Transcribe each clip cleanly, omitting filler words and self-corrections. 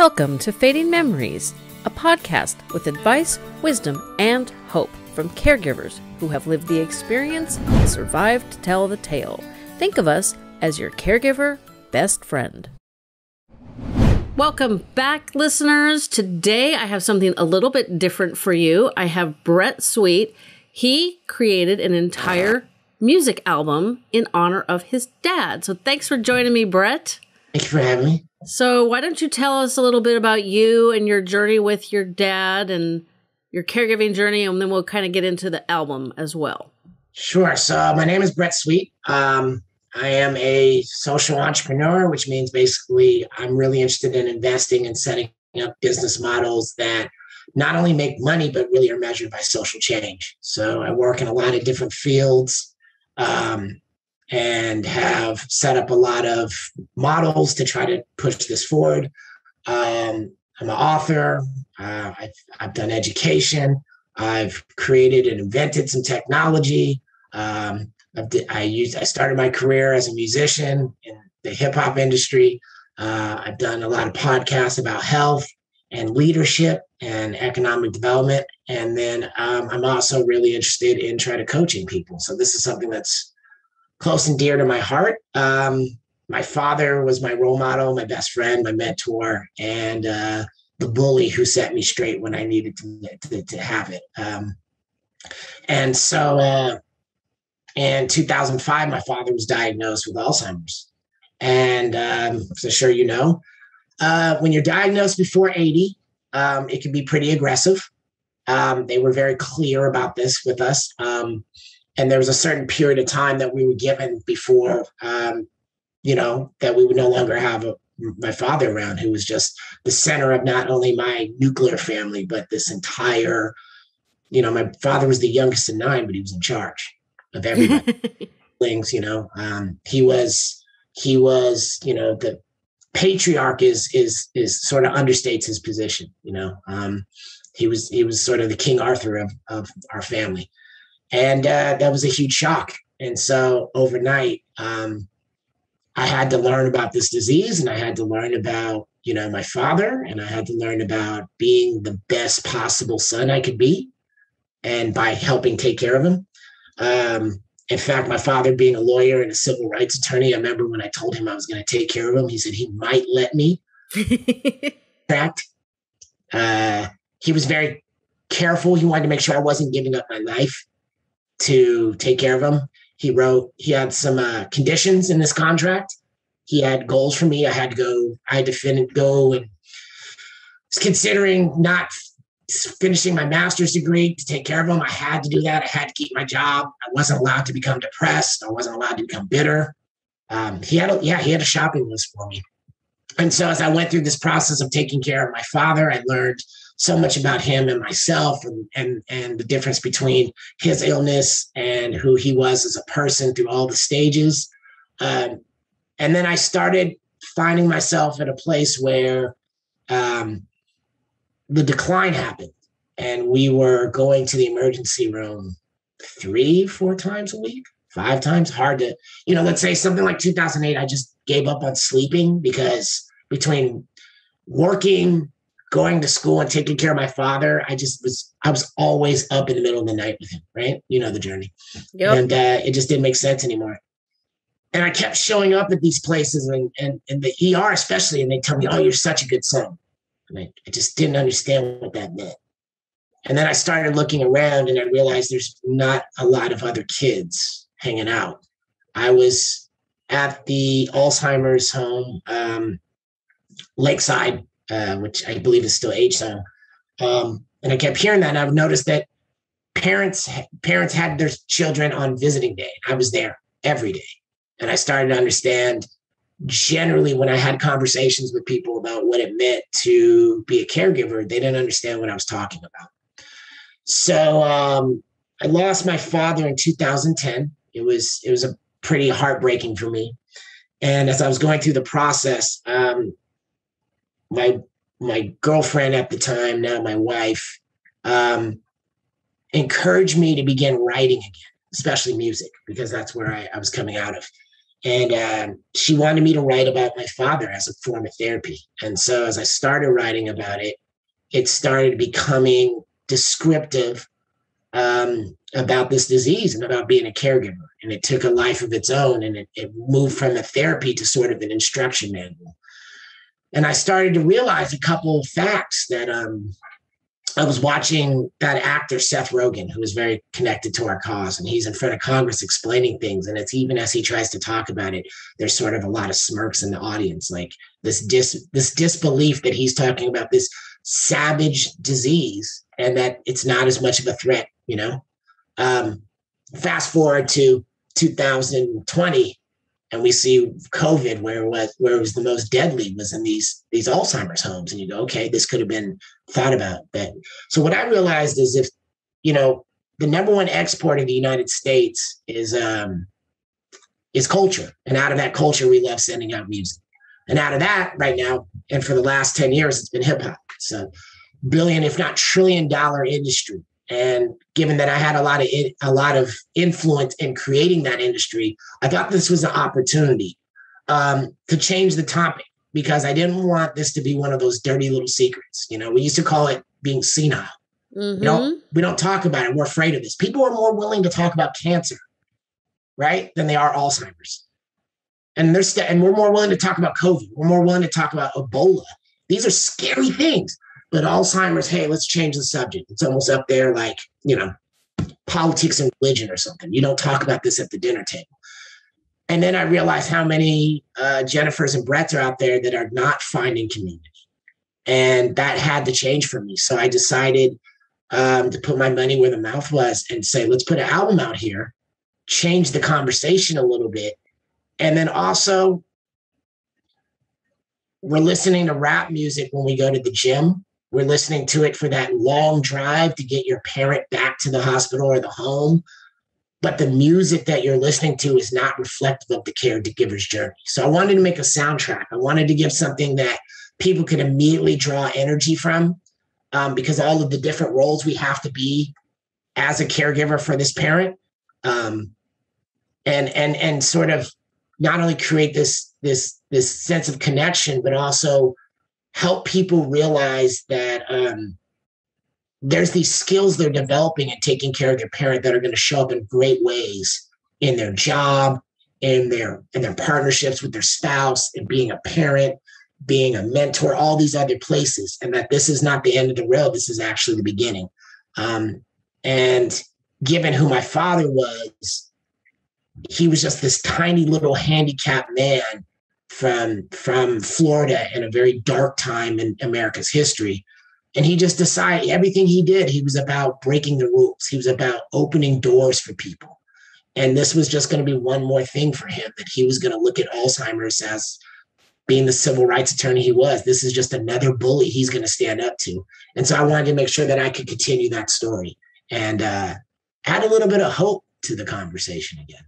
Welcome to Fading Memories, a podcast with advice, wisdom, and hope from caregivers who have lived the experience and survived to tell the tale. Think of us as your caregiver best friend. Welcome back, listeners. Today I have something a little bit different for you. I have Brett Sweet. He created an entire music album in honor of his dad. So thanks for joining me, Brett. Thank you for having me. So why don't you tell us a little bit about you and your journey with your dad and your caregiving journey, and then we'll kind of get into the album as well. Sure. So my name is Brett Sweet. I am a social entrepreneur, which means basically I'm really interested in investing and setting up business models that not only make money, but really are measured by social change. So I work in a lot of different fields and have set up a lot of models to try to push this forward. I'm an author. I've done education. I've created and invented some technology. I started my career as a musician in the hip hop industry. I've done a lot of podcasts about health and leadership and economic development. And then I'm also really interested in trying to coaching people. So this is something that's close and dear to my heart. My father was my role model, my best friend, my mentor, and the bully who set me straight when I needed to have it. And so in 2005, my father was diagnosed with Alzheimer's. And so sure, you know, when you're diagnosed before 80, it can be pretty aggressive. They were very clear about this with us. And there was a certain period of time that we were given before, you know, that we would no longer have my father around, who was just the center of not only my nuclear family, but this entire, you know, my father was the youngest of 9, but he was in charge of everybody. Things, you know, he was, you know, the patriarch is sort of understates his position. You know, he was sort of the King Arthur of our family. And that was a huge shock. And so overnight, I had to learn about this disease, and I had to learn about, you know, my father, and I had to learn about being the best possible son I could be, and by helping take care of him. In fact, my father being a lawyer and a civil rights attorney, I remember when I told him I was going to take care of him, he said he might let me. In fact, he was very careful. He wanted to make sure I wasn't giving up my life to take care of him. He had some conditions in this contract. He had goals for me. I had to go and was considering not finishing my master's degree to take care of him. I had to do that. I had to keep my job. I wasn't allowed to become depressed. I wasn't allowed to become bitter. He had a shopping list for me. And so as I went through this process of taking care of my father, I learned so much about him and myself, and the difference between his illness and who he was as a person through all the stages. And then I started finding myself at a place where the decline happened, and we were going to the emergency room 3-4 times a week, 5 times. Hard to, you know, let's say something like 2008, I just gave up on sleeping, because between working, going to school, and taking care of my father, I was always up in the middle of the night with him, right? You know, the journey. Yep. And it just didn't make sense anymore. And I kept showing up at these places, and the ER especially, and they tell me, oh, you're such a good son. And I just didn't understand what that meant. And then I started looking around, and I realized there's not a lot of other kids hanging out. I was at the Alzheimer's home, Lakeside, which I believe is still Age Zone. And I kept hearing that, and I've noticed that parents had their children on visiting day. I was there every day. And I started to understand, generally, when I had conversations with people about what it meant to be a caregiver, they didn't understand what I was talking about. So I lost my father in 2010. It was a pretty heartbreaking for me. And as I was going through the process, my girlfriend at the time, now my wife, encouraged me to begin writing again, especially music, because that's where I was coming out of. And she wanted me to write about my father as a form of therapy. And so as I started writing about it, it started becoming descriptive about this disease and about being a caregiver. And it took a life of its own, and it moved from a therapy to sort of an instruction manual. And I started to realize a couple of facts that I was watching that actor, Seth Rogen, who is very connected to our cause, and he's in front of Congress explaining things. And it's even as he tries to talk about it, there's sort of a lot of smirks in the audience, like this disbelief that he's talking about this savage disease and that it's not as much of a threat, you know? Fast forward to 2020, and we see COVID, where it was the most deadly, was in these Alzheimer's homes. And you go, okay, this could have been thought about then. So what I realized is if, you know, the number one export of the United States is culture. And out of that culture, we love sending out music. And out of that right now, and for the last 10 years, it's been hip hop. It's a billion, if not $1 trillion industry. And given that I had a lot of influence in creating that industry, I thought this was an opportunity to change the topic, because I didn't want this to be one of those dirty little secrets. You know, we used to call it being senile. Mm-hmm. We don't talk about it. We're afraid of this. People are more willing to talk about cancer, right, than they are Alzheimer's. And we're more willing to talk about COVID. We're more willing to talk about Ebola. These are scary things. But Alzheimer's, hey, let's change the subject. It's almost up there like, you know, politics and religion or something. You don't talk about this at the dinner table. And then I realized how many Jennifers and Bretts are out there that are not finding community. And that had to change for me. So I decided to put my money where the mouth was and say, let's put an album out here, change the conversation a little bit. And then also, we're listening to rap music when we go to the gym. We're listening to it for that long drive to get your parent back to the hospital or the home. But the music that you're listening to is not reflective of the caregiver's journey. So I wanted to make a soundtrack. I wanted to give something that people could immediately draw energy from, because all of the different roles we have to be as a caregiver for this parent, and sort of not only create this sense of connection, but also help people realize that there's these skills they're developing and taking care of their parent that are going to show up in great ways in their job, in their partnerships with their spouse, and being a parent, being a mentor, all these other places. And that this is not the end of the road. This is actually the beginning. And given who my father was, he was just this tiny little handicapped man from Florida in a very dark time in America's history. And he just decided everything he did, he was about breaking the rules. He was about opening doors for people. And this was just going to be one more thing for him, that he was going to look at Alzheimer's as being the civil rights attorney he was. This is just another bully he's going to stand up to. And so I wanted to make sure that I could continue that story and add a little bit of hope to the conversation again.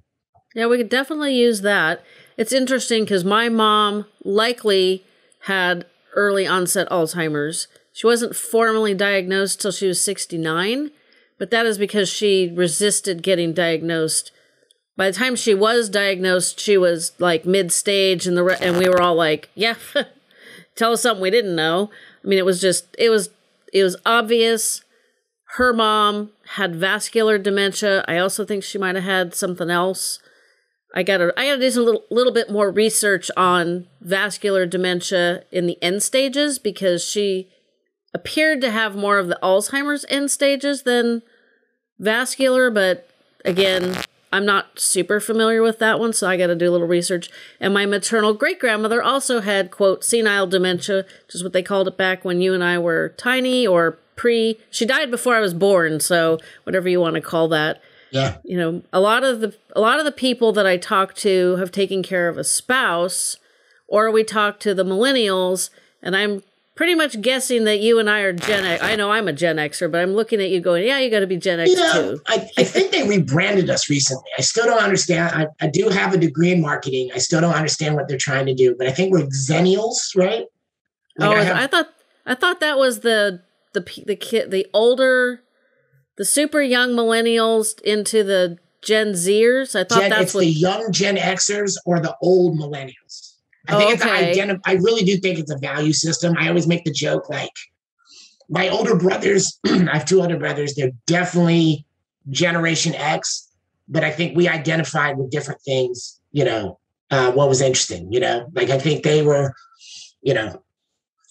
Yeah, we could definitely use that. It's interesting because my mom likely had early onset Alzheimer's. She wasn't formally diagnosed till she was 69, but that is because she resisted getting diagnosed. By the time she was diagnosed, she was like mid-stage, and we were all like, yeah, tell us something we didn't know. I mean, it was obvious. Her mom had vascular dementia. I also think she might have had something else. I gotta do some little bit more research on vascular dementia in the end stages, because she appeared to have more of the Alzheimer's end stages than vascular. But again, I'm not super familiar with that one, so I gotta do a little research. And my maternal great-grandmother also had, quote, senile dementia, which is what they called it back when you and I were tiny, or pre. She died before I was born, so whatever you want to call that. Yeah. You know, a lot of the people that I talk to have taken care of a spouse, or we talk to the millennials, and I'm pretty much guessing that you and I are Gen X. I know I'm a Gen Xer, but I'm looking at you going, yeah, you got to be Gen X, you know, too. I think they rebranded us recently. I still don't understand. I do have a degree in marketing. I still don't understand what they're trying to do, but I think we're Xennials, right? Like, I thought that was the older, the super young millennials into the Gen Zers? I thought that's what... the young Gen Xers or the old millennials. I really do think it's a value system. I always make the joke, like, my older brothers, I have two older brothers, they're definitely Generation X, but I think we identified with different things, you know, what was interesting, you know? Like, I think they were, you know,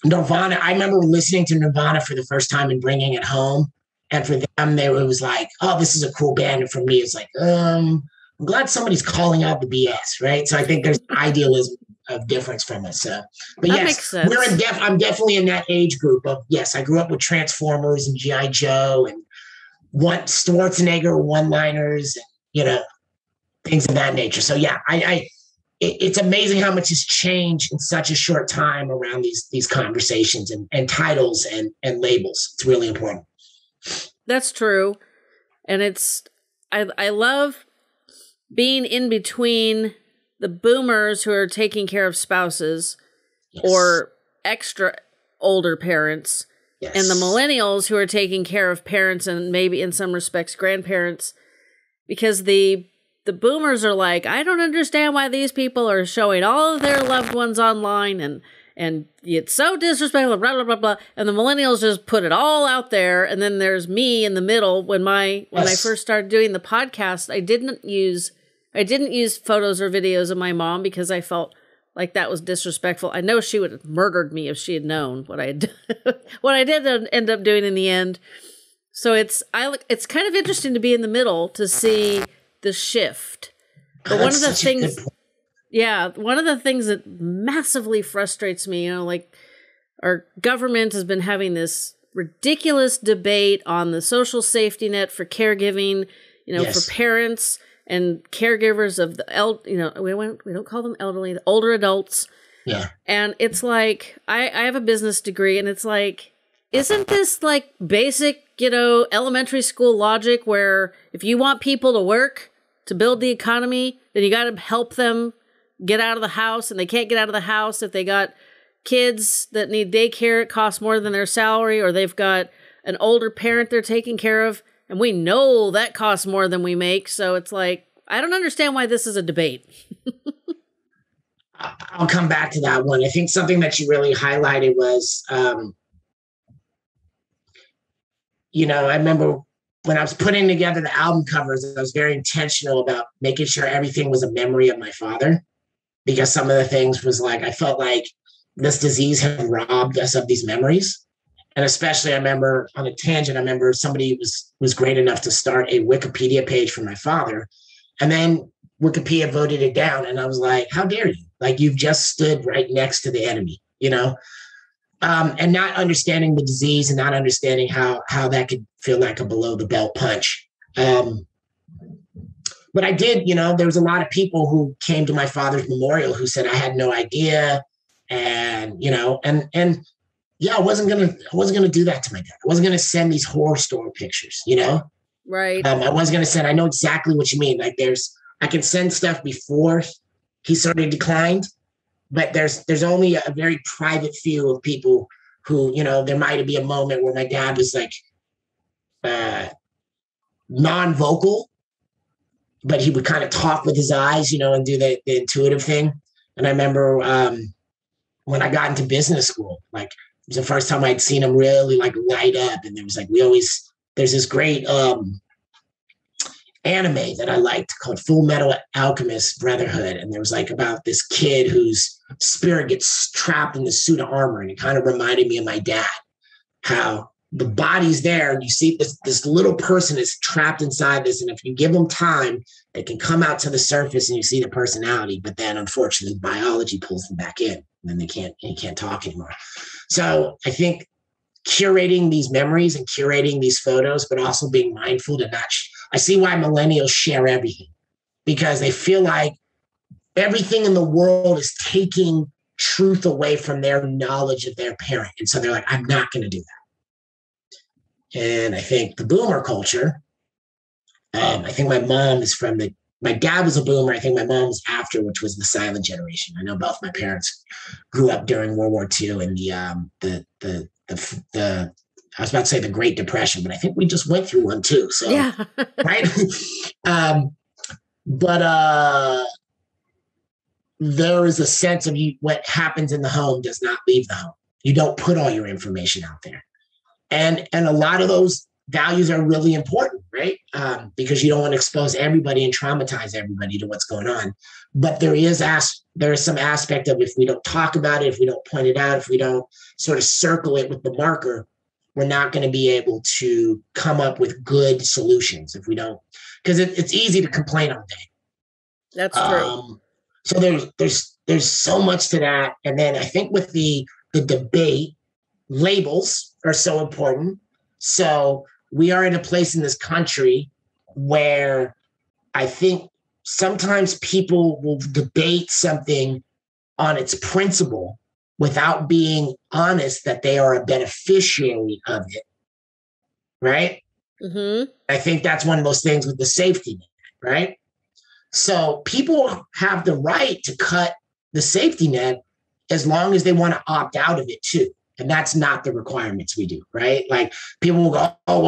Nirvana. I remember listening to Nirvana for the first time and bringing it home. And for them, it was like, oh, this is a cool band. And for me, it's like, I'm glad somebody's calling out the BS, right? So I think there's idealism of difference from us. So, but that yes, I'm definitely in that age group of, yes, I grew up with Transformers and G.I. Joe and Schwarzenegger one-liners and, you know, things of that nature. So yeah, it's amazing how much has changed in such a short time around these conversations and titles and labels. It's really important. That's true. And I love being in between the boomers who are taking care of spouses or extra older parents and the millennials who are taking care of parents and maybe in some respects grandparents, because the boomers are like, I don't understand why these people are showing all of their loved ones online and it's so disrespectful, blah, blah, blah, blah. And the millennials just put it all out there. And then there's me in the middle. When I first started doing the podcast, I didn't use photos or videos of my mom because I felt like that was disrespectful. I know she would have murdered me if she had known what I had, what I did end up doing in the end. So it's kind of interesting to be in the middle to see the shift. But one of the things that massively frustrates me, you know, like our government has been having this ridiculous debate on the social safety net for caregiving, you know, for parents and caregivers of the we don't call them elderly, the older adults. Yeah. And it's like, I have a business degree and it's like, isn't this like basic, you know, elementary school logic where if you want people to work to build the economy, then you got to help them get out of the house, and they can't get out of the house if they got kids that need daycare. It costs more than their salary, or they've got an older parent they're taking care of. And we know that costs more than we make. So it's like, I don't understand why this is a debate. I'll come back to that one. I think something that you really highlighted was, you know, I remember when I was putting together the album covers, I was very intentional about making sure everything was a memory of my father. Because some of the things was like, I felt like this disease had robbed us of these memories. And especially I remember on a tangent, I remember somebody was great enough to start a Wikipedia page for my father. And then Wikipedia voted it down. And I was like, how dare you? Like, you've just stood right next to the enemy, you know? And not understanding the disease and not understanding how that could feel like a below the belt punch. But I did, you know, there was a lot of people who came to my father's memorial who said I had no idea. And, you know, and yeah, I wasn't going to do that to my dad. I wasn't going to send these horror story pictures, you know? Right. I wasn't going to send, I know exactly what you mean. Like I can send stuff before he sort of declined, but there's only a very private few of people who, you know, there might be a moment where my dad was like non-vocal, but he would kind of talk with his eyes, you know, and do the intuitive thing. And I remember when I got into business school, like it was the first time I'd seen him really like light up. And there was like, there's this great anime that I liked called Full Metal Alchemist Brotherhood. And there was like about this kid whose spirit gets trapped in the suit of armor. And it kind of reminded me of my dad, how the body's there and you see this little person is trapped inside this. And if you give them time, they can come out to the surface and you see the personality, but then unfortunately biology pulls them back in and then they can't talk anymore. So I think curating these memories and curating these photos, but also being mindful to not, I see why millennials share everything because they feel like everything in the world is taking truth away from their knowledge of their parent. And so they're like, I'm not going to do that. And I think the boomer culture, I think my mom is from my dad was a boomer. I think my mom was after, which was the silent generation. I know both my parents grew up during World War II and the I was about to say the Great Depression, but I think we just went through one too. So, right. But there is a sense of what happens in the home does not leave the home. You don't put all your information out there. And a lot of those values are really important, right? Because you don't want to expose everybody and traumatize everybody to what's going on. But there is some aspect of, if we don't talk about it, if we don't point it out, if we don't sort of circle it with the marker, we're not going to be able to come up with good solutions if we don't, because it's easy to complain all day. That's true. So there's so much to that. And then I think with the debate, labels are so important. So we are in a place in this country where I think sometimes people will debate something on its principle without being honest that they are a beneficiary of it, right? Mm-hmm. I think that's one of those things with the safety net, right? So people have the right to cut the safety net as long as they want to opt out of it too. And that's not the requirements we do, right? Like, people will go, oh,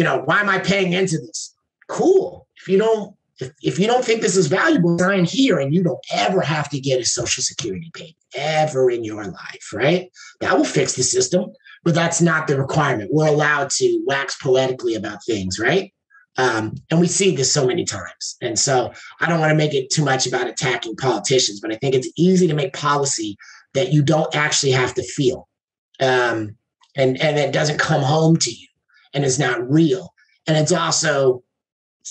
well, why am I paying into this? Cool. If you don't think this is valuable, sign here, and you don't ever have to get a Social Security payment ever in your life, right? That will fix the system, but that's not the requirement. We're allowed to wax poetically about things, right? And we see this so many times. And so I don't want to make it too much about attacking politicians, but I think it's easy to make policy that you don't actually have to feel. And it doesn't come home to you, and it's not real. And it's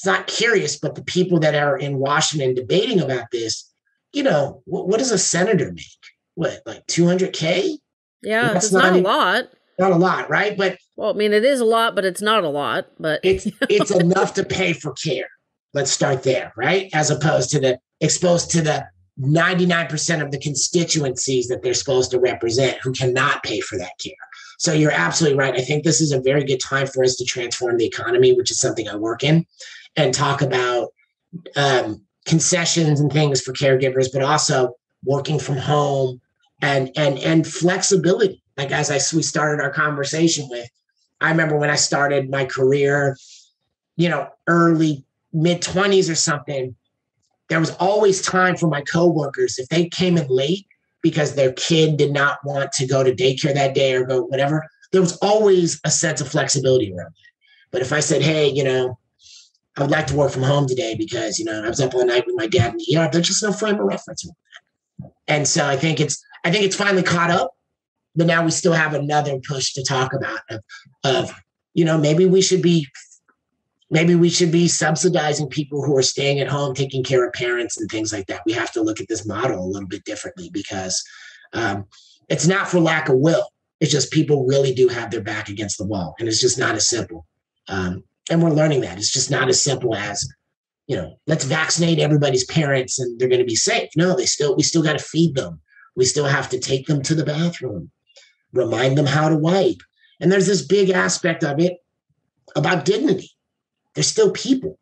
not curious, but the people that are in Washington debating about this, what does a senator make? What, like $200K? Yeah, it's not a lot. Not a lot, right? But well, I mean, it is a lot, but it's not a lot. But it's enough to pay for care. Let's start there, right? As opposed to exposed to the 99% of the constituencies that they're supposed to represent who cannot pay for that care. So you're absolutely right. I think this is a very good time for us to transform the economy, which is something I work in, and talk about concessions and things for caregivers, but also working from home and flexibility. Like, as we started our conversation with, I remember when I started my career, early mid-20s or something, there was always time for my coworkers. If they came in late because their kid did not want to go to daycare that day or go whatever, there was always a sense of flexibility around that. But if I said, hey, I would like to work from home today because, I was up all night with my dad in the ER, there's just no frame of reference with that. And so I think it's finally caught up, but now we still have another push to talk about maybe we should be subsidizing people who are staying at home, taking care of parents and things like that. We have to look at this model a little bit differently, because it's not for lack of will. It's just people really do have their back against the wall, and it's just not as simple. And we're learning that. It's just not as simple as, let's vaccinate everybody's parents and they're going to be safe. No, we still got to feed them. We still have to take them to the bathroom, remind them how to wipe. And there's this big aspect of it about dignity. They're still people.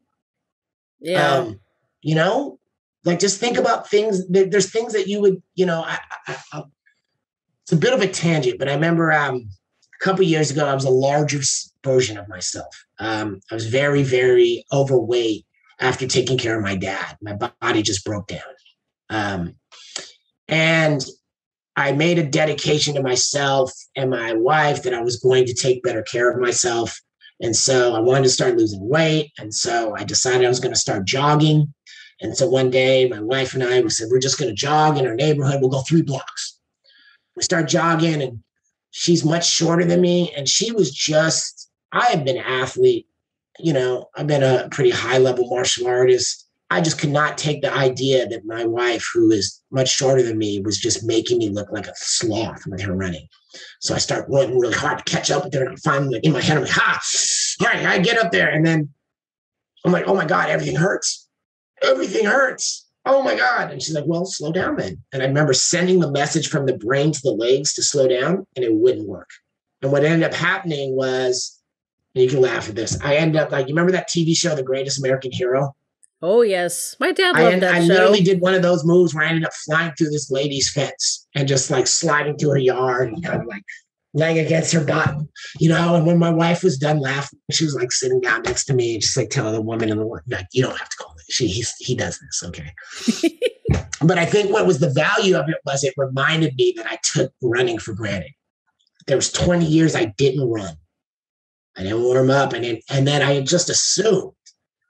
Yeah. Just think about things. There's things that you would, it's a bit of a tangent, but I remember a couple of years ago, I was a larger version of myself. I was very, very overweight after taking care of my dad. My body just broke down. And I made a dedication to myself and my wife that I was going to take better care of myself. And so I wanted to start losing weight. And so I decided I was going to start jogging. And so one day my wife and I said, we're just going to jog in our neighborhood. We'll go 3 blocks. We start jogging, and she's much shorter than me. And she was I have been an athlete. I've been a pretty high level martial artist. I just could not take the idea that my wife, who is much shorter than me, was just making me look like a sloth with her running. So I start running really hard to catch up with her. And finally, in my head, I'm like, all right, I get up there. And then I'm like, oh my God, everything hurts. Everything hurts. Oh my God. And she's like, well, slow down then. And I remember sending the message from the brain to the legs to slow down, and it wouldn't work. And what ended up happening was, and you can laugh at this, I ended up like, you remember that TV show, The Greatest American Hero? Oh, yes. My dad loved that show. I literally did one of those moves where I ended up flying through this lady's fence and just like sliding through her yard and laying against her bottom, And when my wife was done laughing, she was like sitting down next to me and just like telling the woman in the world, like, you don't have to call he does this. Okay. But I think what was the value of it was it reminded me that I took running for granted. There was 20 years I didn't run. I didn't warm up. And then I just assumed.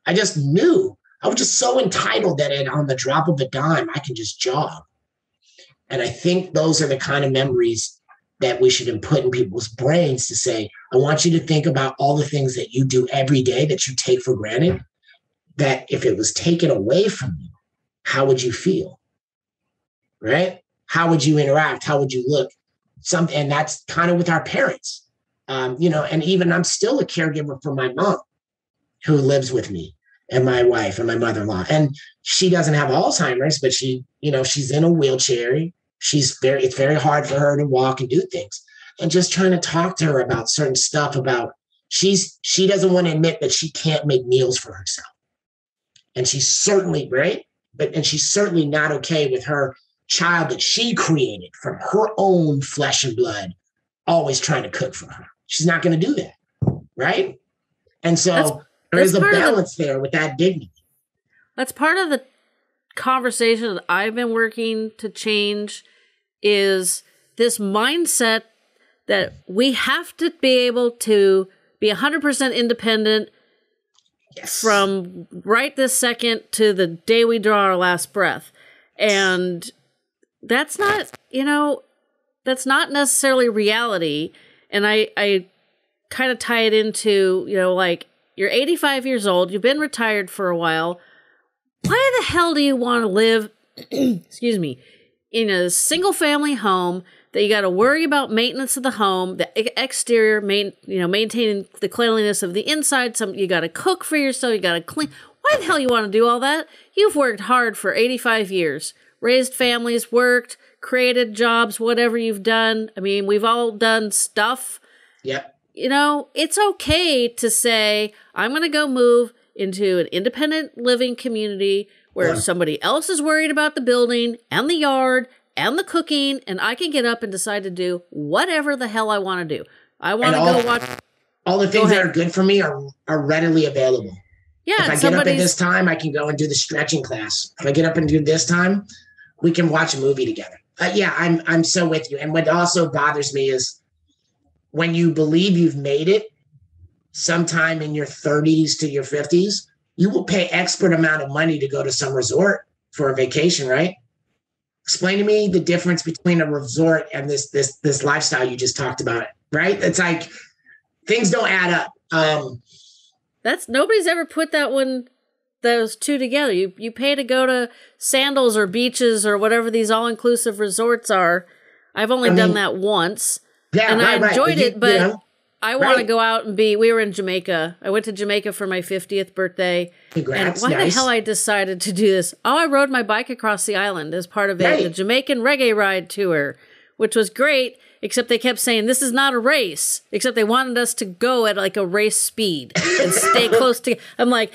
I just knew. I was just so entitled that on the drop of a dime, I can just jog. And I think those are the kind of memories that we should input in people's brains to say, I want you to think about all the things that you do every day that you take for granted, that if it was taken away from you, how would you feel? Right? How would you interact? How would you look? And that's kind of with our parents. And even I'm still a caregiver for my mom who lives with me and my wife and my mother-in-law. And she doesn't have Alzheimer's, but she's in a wheelchair. It's very hard for her to walk and do things. And just trying to talk to her about certain stuff about she doesn't want to admit that she can't make meals for herself. And she's certainly not okay with her child that she created from her own flesh and blood, always trying to cook for her. She's not going to do that. Right. And so there's a balance there with that dignity. That's part of the conversation that I've been working to change is this mindset that we have to be able to be 100% independent. Yes. From right this second to the day we draw our last breath. And that's not, that's not necessarily reality. And I kind of tie it into, you're 85 years old. You've been retired for a while. Why the hell do you want to live, excuse me, in a single family home that you got to worry about maintenance of the home, the exterior, maintaining the cleanliness of the inside. You got to cook for yourself. You got to clean. Why the hell you want to do all that? You've worked hard for 85 years, raised families, worked, created jobs, whatever you've done. I mean, we've all done stuff. Yep. It's okay to say, I'm going to go move into an independent living community where somebody else is worried about the building and the yard and the cooking, and I can get up and decide to do whatever the hell I want to do. I want to go watch. All the things that are good for me are readily available. Yeah. If I get up at this time, I can go and do the stretching class. If I get up and do this time, we can watch a movie together. I'm so with you. And what also bothers me is when you believe you've made it sometime in your 30s to your 50s, you will pay expert amount of money to go to some resort for a vacation, right? Explain to me the difference between a resort and this lifestyle you just talked about, right? It's like things don't add up. Nobody's ever put those two together. You pay to go to sandals or beaches or whatever these all-inclusive resorts are. I've only done that once. Yeah, and I enjoyed it, but I want to go out and we were in Jamaica. I went to Jamaica for my 50th birthday. Congrats, and the hell I decided to do this? Oh, I rode my bike across the island as part of the Jamaican reggae ride tour, which was great, except they kept saying, this is not a race, except they wanted us to go at like a race speed and stay close to. I'm like,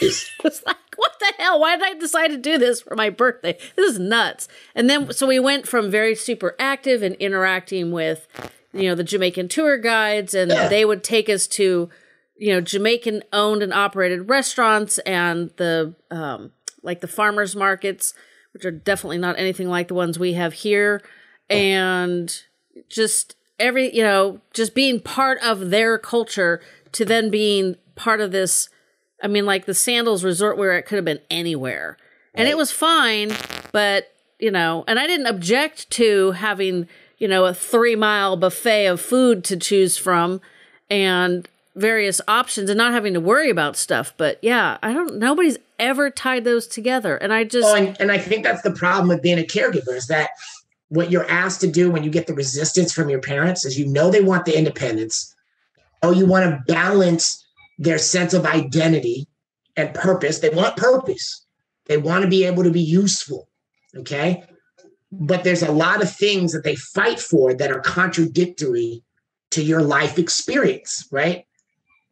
it's like, what the hell? Why did I decide to do this for my birthday? This is nuts. And then, so we went from very super active and interacting with the Jamaican tour guides, and they would take us to, Jamaican owned and operated restaurants and the, like the farmers markets, which are definitely not anything like the ones we have here. And just just being part of their culture to then being part of this, like the Sandals Resort where it could have been anywhere. And it was fine, but, and I didn't object to having a 3-mile buffet of food to choose from and various options and not having to worry about stuff. But nobody's ever tied those together. And I just, and I think that's the problem with being a caregiver is that what you're asked to do when you get the resistance from your parents is, they want the independence. Oh, you want to balance their sense of identity and purpose. They want purpose. They want to be able to be useful. Okay. But there's a lot of things that they fight for that are contradictory to your life experience, right?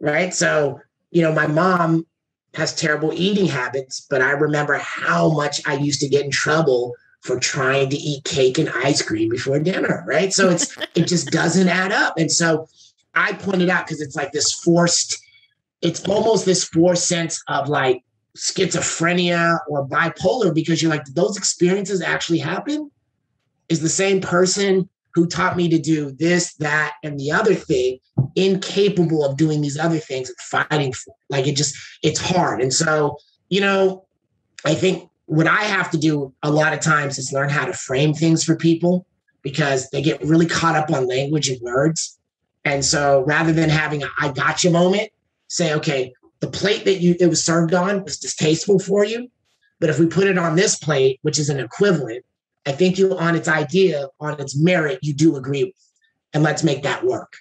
Right. So, my mom has terrible eating habits, but I remember how much I used to get in trouble for trying to eat cake and ice cream before dinner, right? So it just doesn't add up. And so I pointed out, because it's like this forced it's almost this forced sense of like schizophrenia or bipolar, because you're like, did those experiences actually happen? Is the same person who taught me to do this, that, and the other thing incapable of doing these other things and fighting for it? Like, it just, it's hard. And so, you know, I think what I have to do a lot of times is learn how to frame things for people, because they get really caught up on language and words. And so rather than having a I gotcha moment, say, okay, the plate that it was served on was distasteful for you, but if we put it on this plate, which is an equivalent, I think you, on its idea, on its merit, you do agree with, and let's make that work.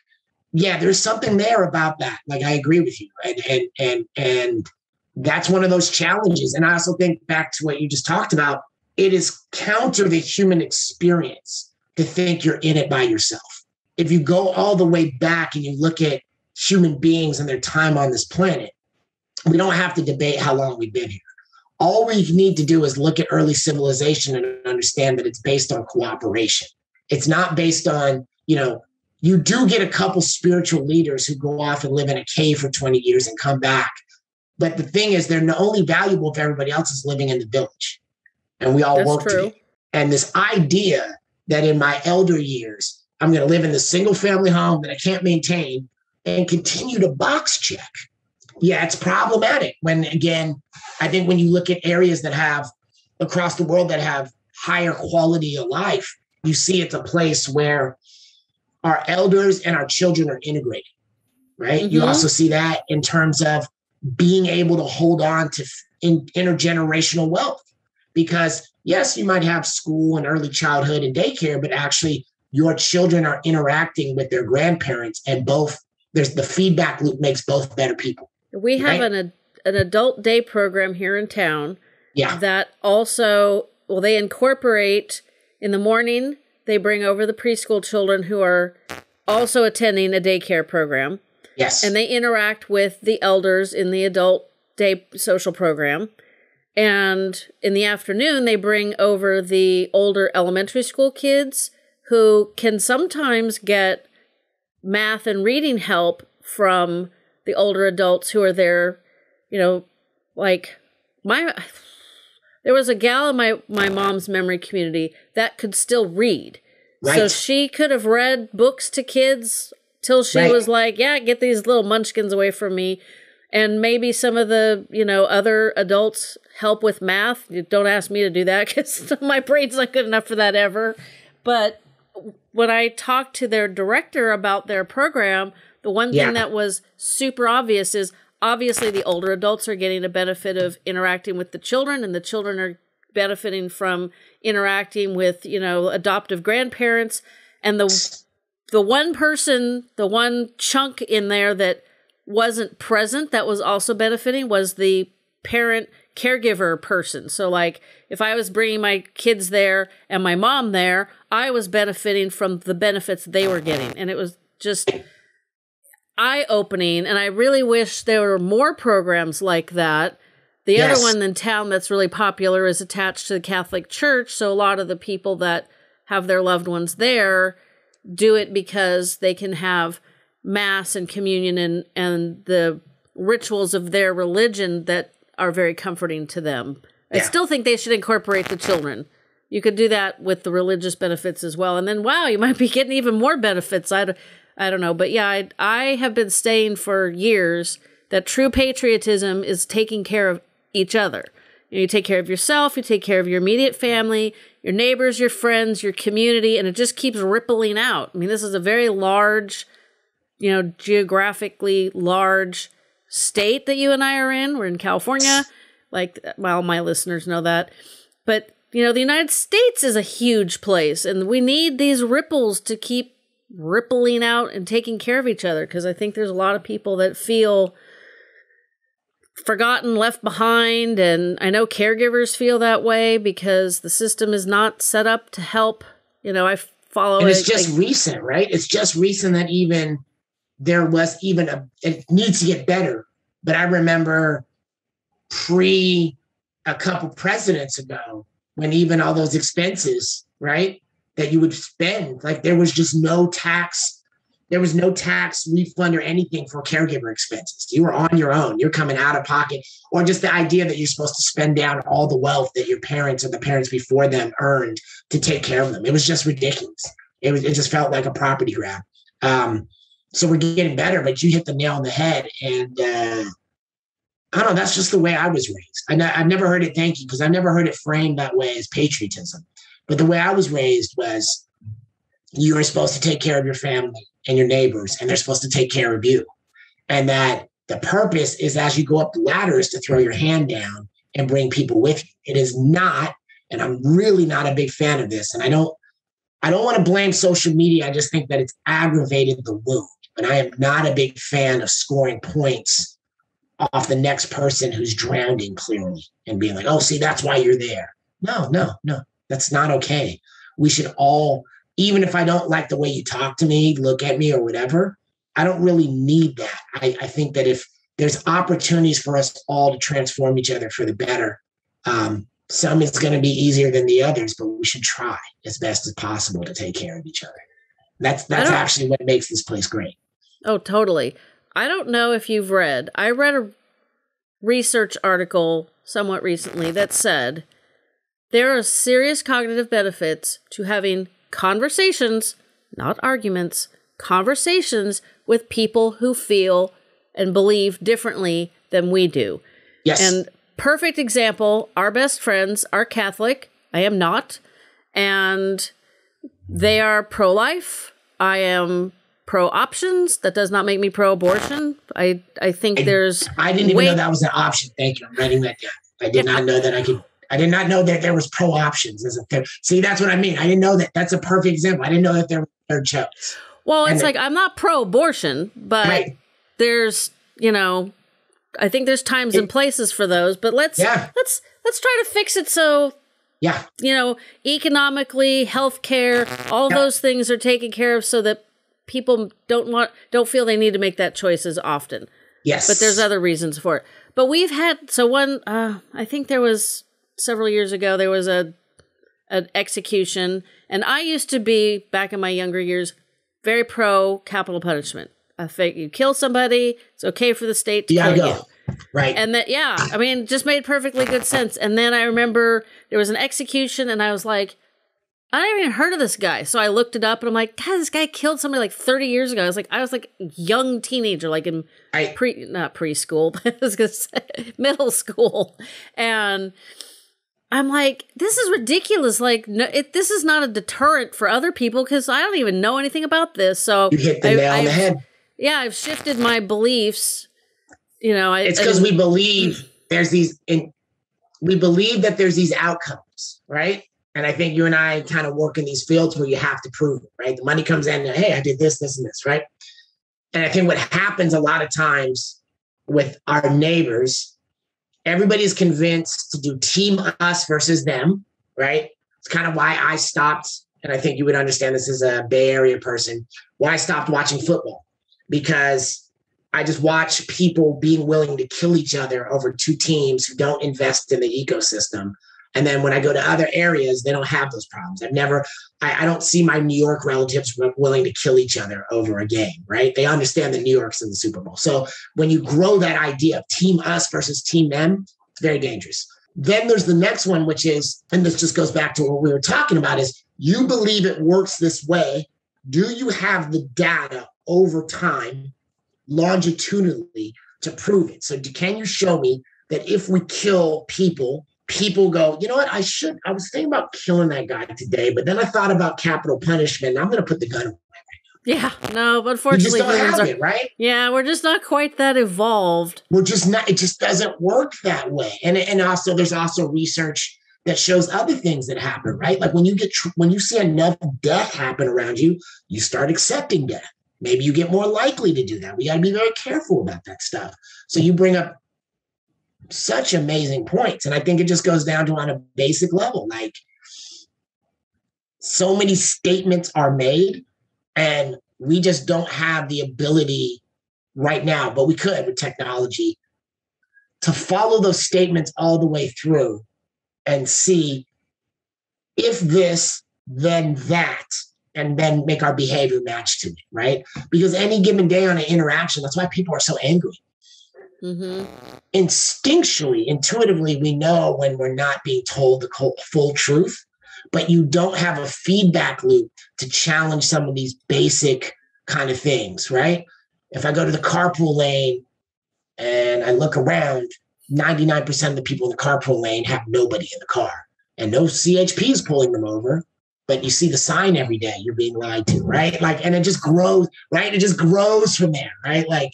Yeah, there's something there about that. Like, I agree with you, and that's one of those challenges. And I also think back to what you just talked about. It is counter the human experience to think you're in it by yourself. If you go all the way back and you look at human beings and their time on this planet, we don't have to debate how long we've been here. All we need to do is look at early civilization and understand that it's based on cooperation. It's not based on, you know, you do get a couple spiritual leaders who go off and live in a cave for 20 years and come back. But the thing is, they're only valuable if everybody else is living in the village. And we all work together. And this idea that in my elder years, I'm going to live in this single family home that I can't maintain and continue to box check. Yeah, it's problematic when, again, I think when you look at areas that have across the world that have higher quality of life, you see it's a place where our elders and our children are integrated, right? Mm-hmm. You also see that in terms of being able to hold on to intergenerational wealth, because yes, you might have school and early childhood and daycare, but actually your children are interacting with their grandparents, and both, there's the feedback loop makes both better people. We have an adult day program here in town. Yeah. That also, well, they incorporate in the morning, they bring over the preschool children who are also attending a daycare program. Yes. And they interact with the elders in the adult day social program. And in the afternoon, they bring over the older elementary school kids who can sometimes get math and reading help from the older adults who are there. You know, like there was a gal in my mom's memory community that could still read. Right. So she could have read books to kids till she was like, yeah, get these little munchkins away from me. And maybe some of the, you know, other adults help with math. Don't ask me to do that, because my brain's not good enough for that ever. But when I talked to their director about their program, the one thing that was super obvious is obviously the older adults are getting a benefit of interacting with the children, and the children are benefiting from interacting with, you know, adoptive grandparents. And the one person, the one chunk in there that wasn't present that was also benefiting was the parent caregiver person. So like if I was bringing my kids there and my mom there, I was benefiting from the benefits they were getting. And it was just eye-opening. And I really wish there were more programs like that. The other one in town that's really popular is attached to the Catholic Church. So a lot of the people that have their loved ones there do it because they can have mass and communion and the rituals of their religion that are very comforting to them. Yeah. I still think they should incorporate the children. You could do that with the religious benefits as well. And then, wow, you might be getting even more benefits. I don't know. But yeah, I have been saying for years that true patriotism is taking care of each other. You take care of yourself, you take care of your immediate family, your neighbors, your friends, your community, and it just keeps rippling out. I mean, this is a very large, you know, geographically large state that you and I are in. We're in California. Like, well, my listeners know that. But, you know, the United States is a huge place, and we need these ripples to keep rippling out and taking care of each other, because I think there's a lot of people that feel forgotten, left behind, and I know caregivers feel that way because the system is not set up to help. You know, I follow. And it's just recent, right? It's just recent that even there was even it needs to get better. But I remember a couple presidents ago when even all those expenses, right, that you would spend, like there was just no tax There was no tax refund or anything for caregiver expenses. You were on your own. You're coming out of pocket, or just the idea that you're supposed to spend down all the wealth that your parents or the parents before them earned to take care of them. It was just ridiculous. It just felt like a property grab. So we're getting better, but you hit the nail on the head. And I don't know, that's just the way I was raised. I've never heard it, thank you, because I've never heard it framed that way as patriotism. But the way I was raised was you were supposed to take care of your family and your neighbors, and they're supposed to take care of you. And that the purpose is, as you go up the ladder, is to throw your hand down and bring people with you. It is not, and I'm really not a big fan of this, and I don't want to blame social media. I just think that it's aggravated the wound. And I am not a big fan of scoring points off the next person who's drowning clearly and being like, oh, see, that's why you're there. No, that's not okay. We should all, even if I don't like the way you talk to me, look at me or whatever, I don't really need that. I think that if there's opportunities for us all to transform each other for the better, some is going to be easier than the others, but we should try as best as possible to take care of each other. That's actually what makes this place great. Oh, totally. I don't know if you've read, I read a research article somewhat recently that said there are serious cognitive benefits to having conversations, not arguments, conversations with people who feel and believe differently than we do. Yes. And perfect example, our best friends are Catholic. I am not. And they are pro-life. I am pro-options. That does not make me pro-abortion. I think there's... I didn't even know that was an option. Thank you. I'm writing that down. I did not know that I could... I did not know that there was pro-options. See, that's what I mean. I didn't know that. That's a perfect example. I didn't know that there were third shows. Well, it's like, I'm not pro-abortion, but there's, you know... I think there's times and places for those, but let's try to fix it so, you know, economically, healthcare, all those things are taken care of so that people don't feel they need to make that choice as often. Yes. But there's other reasons for it. But we've had, so one, I think there was several years ago, there was an execution, and I used to be, back in my younger years, very pro capital punishment. I think you kill somebody, it's okay for the state to kill you. Right. And that, I mean, just made perfectly good sense. And then I remember there was an execution, and I was like, I haven't even heard of this guy. So I looked it up, and I'm like, God, this guy killed somebody like 30 years ago. I was like a young teenager, like in preschool, but I was going to say middle school. And I'm like, this is ridiculous. Like, no, this is not a deterrent for other people because I don't even know anything about this. So you hit the nail on the head. Yeah, I've shifted my beliefs. You know, it's because we believe there's these outcomes, right? And I think you and I kind of work in these fields where you have to prove it, right? The money comes in and, hey, I did this, this, and this, right? And I think what happens a lot of times with our neighbors, everybody's convinced to do team us versus them, right? It's kind of why I stopped, and I think you would understand this as a Bay Area person, why I stopped watching football. Because I just watch people being willing to kill each other over two teams who don't invest in the ecosystem. And then when I go to other areas, they don't have those problems. I don't see my New York relatives willing to kill each other over a game, right? They understand that New York's in the Super Bowl. So when you grow that idea of team us versus team them, it's very dangerous. Then there's the next one, which is, and this just goes back to what we were talking about, is you believe it works this way. Do you have the data over time, longitudinally, to prove it? So can you show me that if we kill people, people go, you know what, I was thinking about killing that guy today, but then I thought about capital punishment, and I'm going to put the gun away right now. Yeah, no, but unfortunately, we just don't have it, right? Yeah, we're just not quite that evolved. We're just not, it just doesn't work that way. And also, there's also research that shows other things that happen, right? Like when you see enough death happen around you, you start accepting death. Maybe you get more likely to do that. We got to be very careful about that stuff. So you bring up such amazing points. And I think it just goes down to on a basic level, like so many statements are made and we just don't have the ability right now, but we could with technology, to follow those statements all the way through and see if this, then that, and then make our behavior match to it, right? Because any given day on an interaction, that's why people are so angry. Mm-hmm. Instinctually, intuitively, we know when we're not being told the full truth, but you don't have a feedback loop to challenge some of these basic kind of things, right? If I go to the carpool lane and I look around, 99% of the people in the carpool lane have nobody in the car and no CHP is pulling them over, but you see the sign every day, you're being lied to, right? Like, and it just grows, right? It just grows from there, right? Like,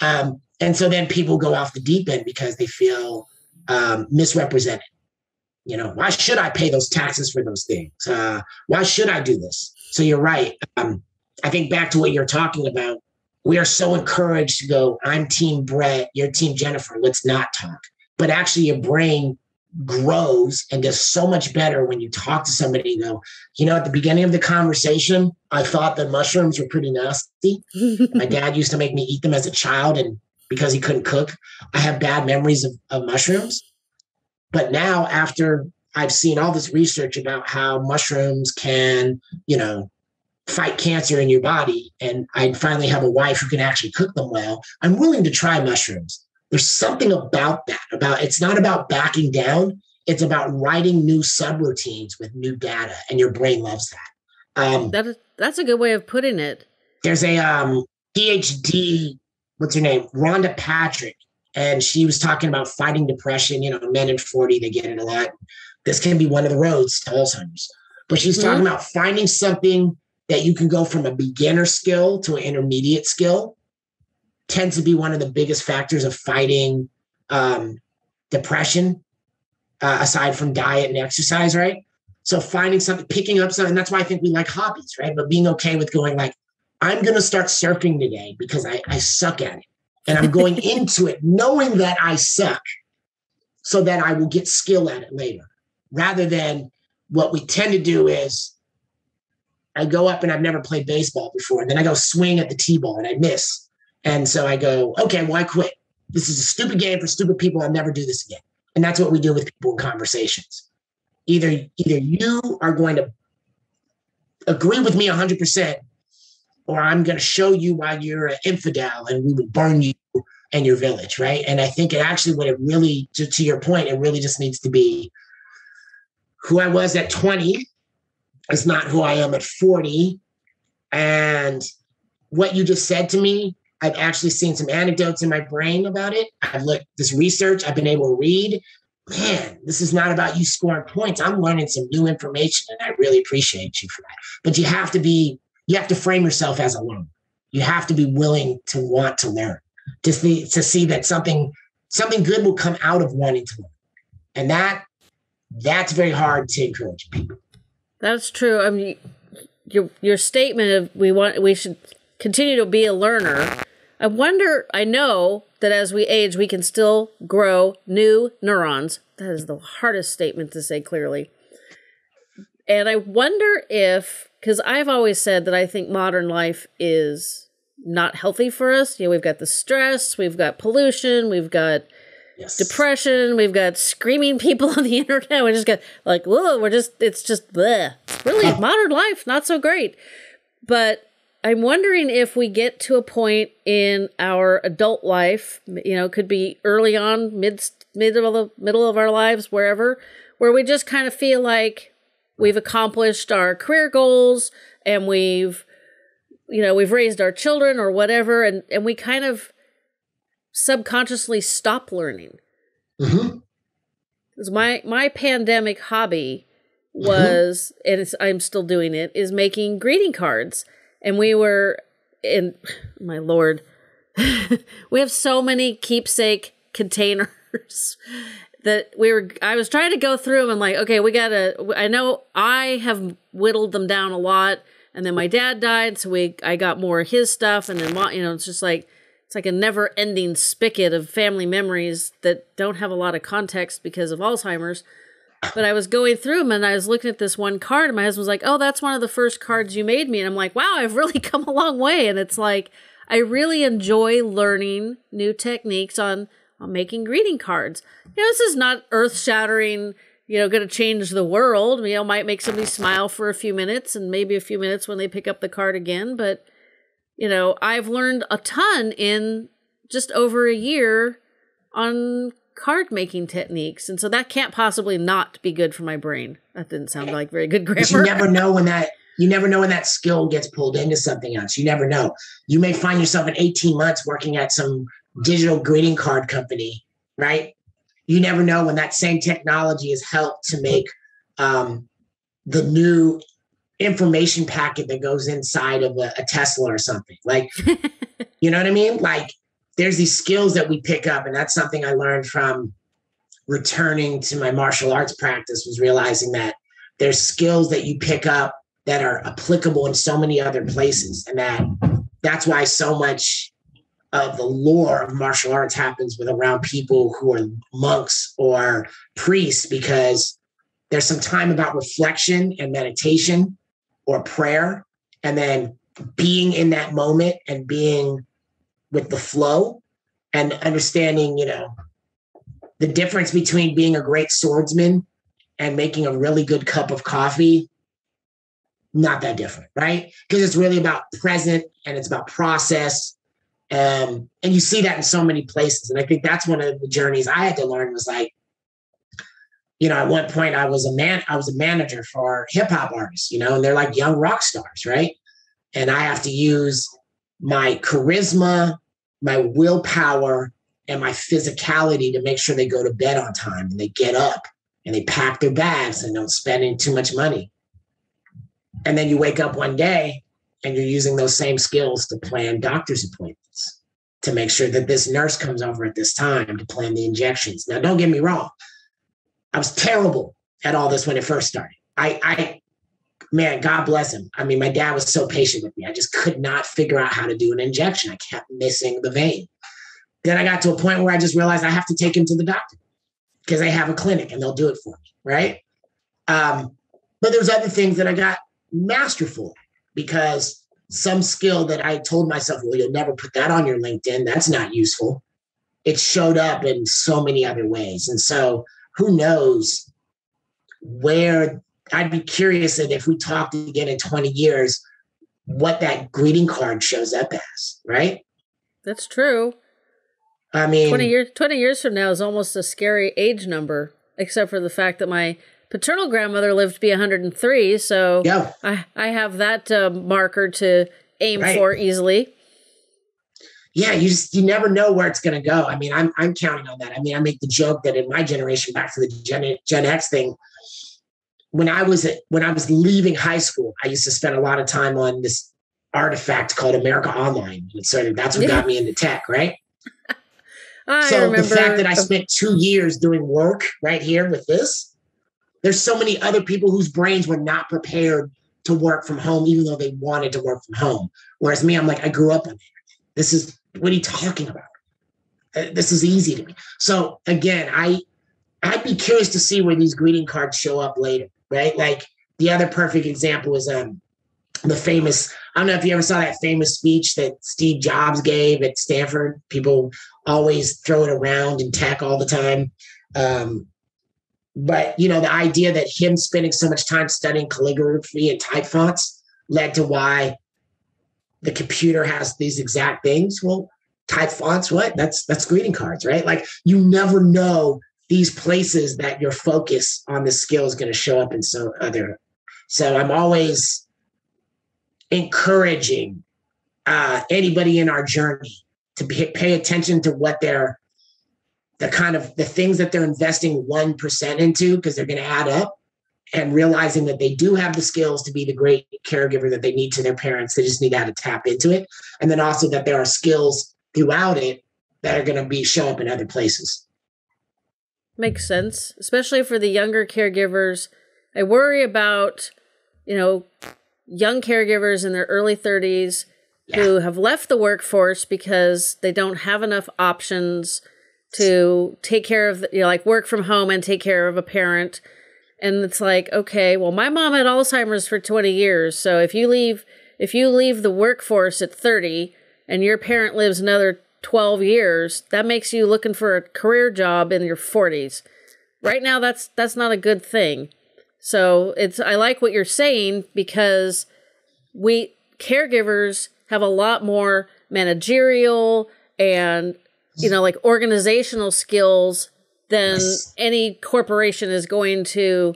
and so then people go off the deep end because they feel misrepresented. You know, why should I pay those taxes for those things? Why should I do this? So you're right. I think back to what you're talking about. We are so encouraged to go, I'm Team Brett, you're Team Jennifer, let's not talk. But actually your brain grows and does so much better when you talk to somebody and go, you know, at the beginning of the conversation, I thought that mushrooms were pretty nasty. My dad used to make me eat them as a child, and because he couldn't cook, I have bad memories of mushrooms. But now after I've seen all this research about how mushrooms can, you know, fight cancer in your body, and I finally have a wife who can actually cook them well, I'm willing to try mushrooms. There's something about that, about it's not about backing down. It's about writing new subroutines with new data, and your brain loves that. That's a good way of putting it. There's a PhD, what's her name? Rhonda Patrick. And she was talking about fighting depression. You know, men in 40, they get it a lot. This can be one of the roads to Alzheimer's. But she's talking about finding something that you can go from a beginner skill to an intermediate skill tends to be one of the biggest factors of fighting depression, aside from diet and exercise, right? So finding something, picking up something, that's why I think we like hobbies, right? But being okay with going like, I'm going to start surfing today because I suck at it. And I'm going into it knowing that I suck so that I will get skill at it later, rather than what we tend to do is, I go up and I've never played baseball before. And then I go swing at the T-ball and I miss. And so I go, okay, well, I quit. This is a stupid game for stupid people. I'll never do this again. And that's what we do with people in conversations. Either you are going to agree with me 100%, or I'm going to show you why you're an infidel and we will burn you and your village, right? And I think it actually, what it really, to your point, it really just needs to be who I was at 20. It's not who I am at 40. And what you just said to me, I've actually seen some anecdotes in my brain about it. I've looked this research. I've been able to read. Man, this is not about you scoring points. I'm learning some new information, and I really appreciate you for that. But you have to frame yourself as a learner. You have to be willing to want to learn, to see that something good will come out of wanting to learn. And that's very hard to encourage people. That's true. I mean, your statement of we should continue to be a learner. I know that as we age, we can still grow new neurons. That is the hardest statement to say clearly. And I wonder if, because I've always said that I think modern life is not healthy for us. You know, we've got the stress, we've got pollution, we've got depression, we've got screaming people on the internet. We just got like, whoa, it's just bleh. Really, modern life, not so great. But I'm wondering if we get to a point in our adult life, you know, could be early on, middle of our lives, wherever, where we just kind of feel like we've accomplished our career goals and we've raised our children or whatever, and we kind of subconsciously stop learning. Mm-hmm. My pandemic hobby was, and I'm still doing it, is making greeting cards. And my Lord, we have so many keepsake containers that I was trying to go through them and like, okay, I know I have whittled them down a lot. And then my dad died. So I got more of his stuff. And then, you know, it's just like, it's like a never-ending spigot of family memories that don't have a lot of context because of Alzheimer's. But I was going through them, and I was looking at this one card, and my husband was like, oh, that's one of the first cards you made me. And I'm like, wow, I've really come a long way. And it's like, I really enjoy learning new techniques on making greeting cards. You know, this is not earth-shattering, you know, going to change the world, you know, might make somebody smile for a few minutes and maybe a few minutes when they pick up the card again. But, you know, I've learned a ton in just over a year on card making techniques. And so that can't possibly not be good for my brain. That didn't sound like very good grammar. But you never know when that skill gets pulled into something else. You never know. You may find yourself in 18 months working at some digital greeting card company, right? You never know when that same technology has helped to make the new information packet that goes inside of a Tesla or something. Like, you know what I mean? Like, there's these skills that we pick up, and that's something I learned from returning to my martial arts practice, was realizing that there's skills that you pick up that are applicable in so many other places. And that's why so much of the lore of martial arts happens with around people who are monks or priests, because there's some time about reflection and meditation or prayer, and then being in that moment and being with the flow and understanding, you know, the difference between being a great swordsman and making a really good cup of coffee. Not that different, right? Because it's really about present and it's about process. And you see that in so many places. And I think that's one of the journeys I had to learn was, like, you know, at one point I was a manager for hip hop artists, you know, and they're like young rock stars, right? And I have to use my charisma, my willpower, and my physicality to make sure they go to bed on time and they get up and they pack their bags and don't spend too much money. And then you wake up one day and you're using those same skills to plan doctor's appointments, to make sure that this nurse comes over at this time to plan the injections. Now, don't get me wrong. I was terrible at all this when it first started. Man, God bless him. I mean, my dad was so patient with me. I just could not figure out how to do an injection. I kept missing the vein. Then I got to a point where I just realized I have to take him to the doctor because they have a clinic and they'll do it for me, right? But there's other things that I got masterful, because some skill that I told myself, well, you'll never put that on your LinkedIn, that's not useful, it showed up in so many other ways. And so who knows where, I'd be curious that if we talked again in 20 years, what that greeting card shows up as, right? That's true. I mean, 20 years from now is almost a scary age number, except for the fact that my paternal grandmother lived to be 103, so yeah. I have that marker to aim for easily. Yeah, you never know where it's going to go. I mean, I'm counting on that. I mean, I make the joke that in my generation, back to the Gen X thing, when I was leaving high school, I used to spend a lot of time on this artifact called America Online. And so that's what got me into tech, right? So the fact that I spent 2 years doing work right here with this. There's so many other people whose brains were not prepared to work from home, even though they wanted to work from home. Whereas me, I'm like, I grew up on it. This is, what are you talking about? This is easy to me. So again, I'd be curious to see where these greeting cards show up later, right? Like, the other perfect example is the famous, I don't know if you ever saw that famous speech that Steve Jobs gave at Stanford. People always throw it around in tech all the time. But, you know, the idea that him spending so much time studying calligraphy and type fonts led to why the computer has these exact things. Well, type fonts, what? That's greeting cards, right? Like, you never know these places that your focus on the skill is going to show up in some other. So I'm always encouraging anybody in our journey to pay attention to what they're, the kind of the things that they're investing 1% into, because they're going to add up, and realizing that they do have the skills to be the great caregiver that they need to their parents. They just need how to tap into it. And then also that there are skills throughout it that are going to be show up in other places. Makes sense, especially for the younger caregivers. I worry about, you know, young caregivers in their early 30s who have left the workforce because they don't have enough options to take care of, you know, like work from home and take care of a parent. And it's like, okay, well, my mom had Alzheimer's for 20 years. So if you leave the workforce at 30 and your parent lives another 12 years, that makes you looking for a career job in your 40s. Right now, that's not a good thing. So I like what you're saying, because we caregivers have a lot more managerial and, you know, like organizational skills than any corporation is going to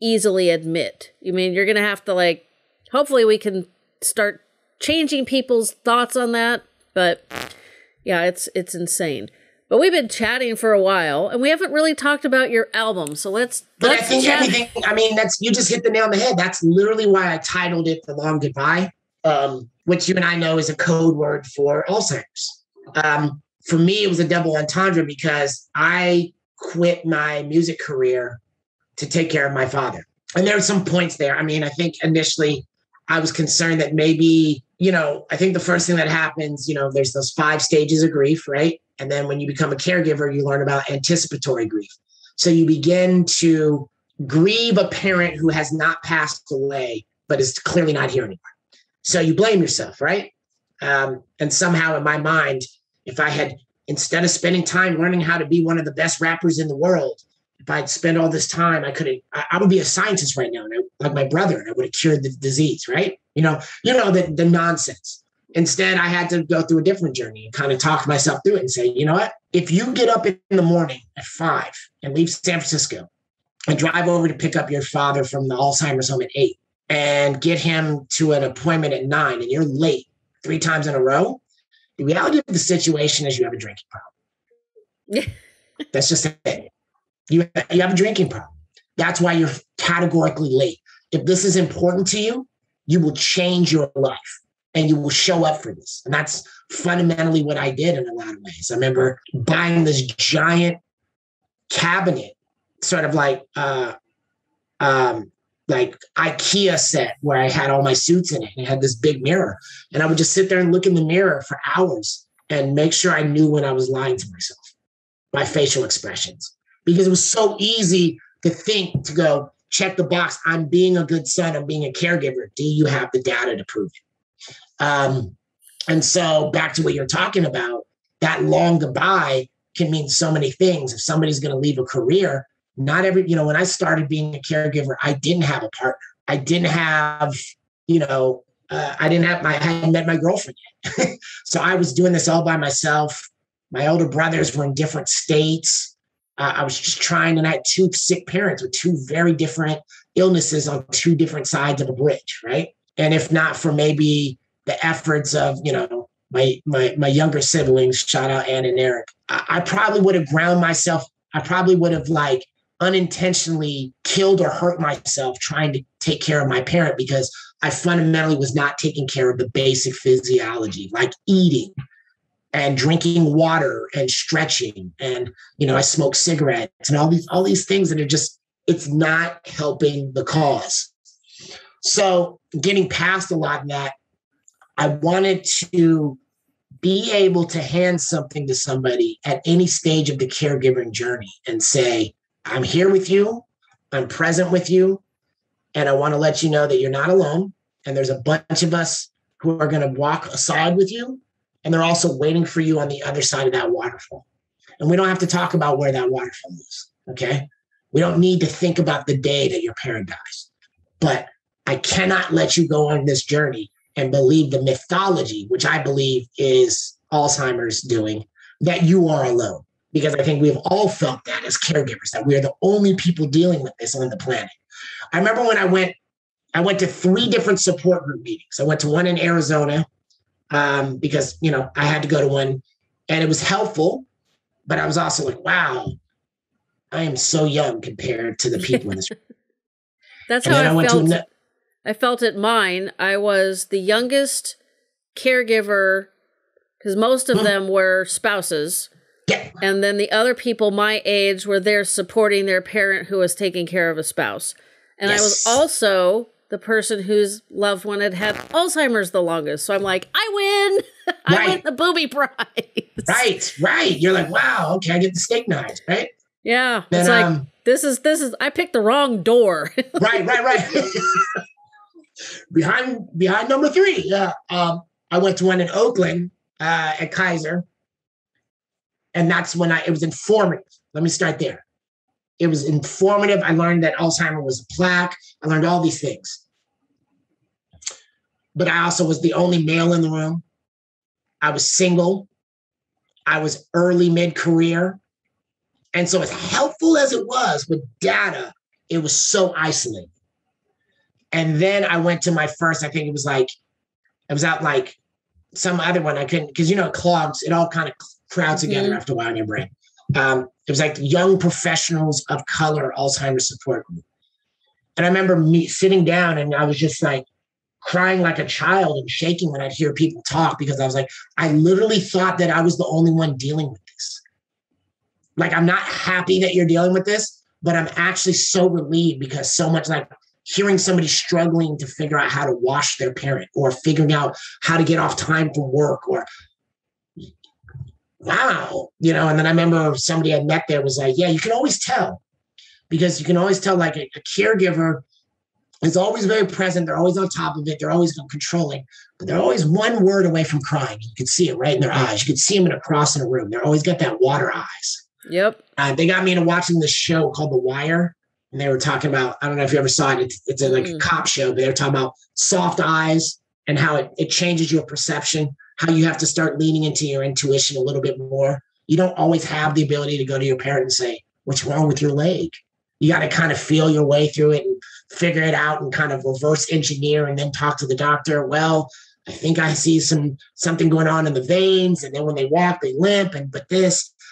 easily admit. I mean, you're going to have to, like, hopefully we can start changing people's thoughts on that. But yeah, it's insane. But we've been chatting for a while, and we haven't really talked about your album. So let's I think chat. Everything. I mean, you just hit the nail on the head. That's literally why I titled it "The Long Goodbye," which you and I know is a code word for Alzheimer's. For me, it was a double entendre because I quit my music career to take care of my father, and there were some points there. I mean, I think initially I was concerned that maybe, you know, I think the first thing that happens, you know, there's those 5 stages of grief, right? And then when you become a caregiver, you learn about anticipatory grief. So you begin to grieve a parent who has not passed away, but is clearly not here anymore. So you blame yourself, right? And somehow in my mind, if I had, instead of spending time learning how to be one of the best rappers in the world, if I'd spent all this time, I would be a scientist right now, and like my brother, and I would have cured the disease, right? You know the nonsense. Instead, I had to go through a different journey and kind of talk myself through it and say, you know what? If you get up in the morning at 5 and leave San Francisco and drive over to pick up your father from the Alzheimer's home at 8 and get him to an appointment at 9 and you're late 3 times in a row, the reality of the situation is you have a drinking problem. That's just it. You have a drinking problem. That's why you're categorically late. If this is important to you, you will change your life. And you will show up for this. And that's fundamentally what I did in a lot of ways. I remember buying this giant cabinet, sort of like IKEA set where I had all my suits in it. And it had this big mirror. And I would just sit there and look in the mirror for hours and make sure I knew when I was lying to myself by facial expressions. Because it was so easy to think, to go, check the box. I'm being a good son. I'm being a caregiver. Do you have the data to prove it? And so back to what you're talking about, that long goodbye can mean so many things. If somebody's going to leave a career, when I started being a caregiver, I didn't have a partner. I hadn't met my girlfriend yet. So I was doing this all by myself. My older brothers were in different states. I was just trying, and I had 2 sick parents with 2 very different illnesses on 2 different sides of a bridge. Right. And if not for maybe the efforts of, my younger siblings, shout out Ann and Eric, I probably would have ground myself. I probably would have unintentionally killed or hurt myself trying to take care of my parent, because I fundamentally was not taking care of the basic physiology, like eating and drinking water and stretching. And, I smoked cigarettes and all these things that are just, it's not helping the cause. So getting past a lot of that, I wanted to be able to hand something to somebody at any stage of the caregiving journey and say, I'm here with you, I'm present with you, and I want to let you know that you're not alone. And there's a bunch of us who are going to walk aside with you, and they're also waiting for you on the other side of that waterfall. And we don't have to talk about where that waterfall is, okay? We don't need to think about the day that your parent dies. But I cannot let you go on this journey and believe the mythology, which I believe is Alzheimer's doing, that you are alone. Because I think we've all felt that as caregivers, that we are the only people dealing with this on the planet. I remember when I went to 3 different support group meetings. I went to one in Arizona because, I had to go to one, and it was helpful, but I was also like, wow, I am so young compared to the people in this room. That's and how I felt. I felt at mine. I was the youngest caregiver because most of them were spouses. Yeah. And then the other people my age were there supporting their parent who was taking care of a spouse. And yes. I was also the person whose loved one had Alzheimer's the longest. So I'm like, I win. Right. I win the booby prize. Right. You're like, wow, okay, I get the steak knife, right? Yeah. Then, it's like, this is, I picked the wrong door. Right. Behind number 3. Yeah. I went to one in Oakland at Kaiser. And that's when it was informative. Let me start there. It was informative. I learned that Alzheimer's was a plaque. I learned all these things. But I also was the only male in the room. I was single. I was early mid-career. And so as helpful as it was with data, it was so isolating. And then I went to my first, I think it was like, I was out like some other one. I couldn't, because you know, it clogs, it all kind of crowds together after a while in your brain. It was like the Young Professionals of Color Alzheimer's Support Group. And I remember me sitting down and I was just like crying like a child and shaking when I'd hear people talk, because I was like, I literally thought that I was the only one dealing with this. Like, I'm not happy that you're dealing with this, but I'm actually so relieved, because so much like hearing somebody struggling to figure out how to wash their parent or figuring out how to get off time from work or wow, you know. And then I remember somebody I met there was like, yeah, you can always tell, because you can always tell like a caregiver is always very present. They're always on top of it. They're always controlling, but they're always one word away from crying. You can see it right in their eyes. You can see them in a cross in a room. They're always got that water eyes. Yep. They got me into watching this show called The Wire. And they were talking about, I don't know if you ever saw it. It's like a cop show, but they were talking about soft eyes and how it changes your perception, how you have to start leaning into your intuition a little bit more. You don't always have the ability to go to your parent and say, what's wrong with your leg? You got to kind of feel your way through it and figure it out and kind of reverse engineer and then talk to the doctor. Well, I think I see something going on in the veins. And then when they walk, they limp.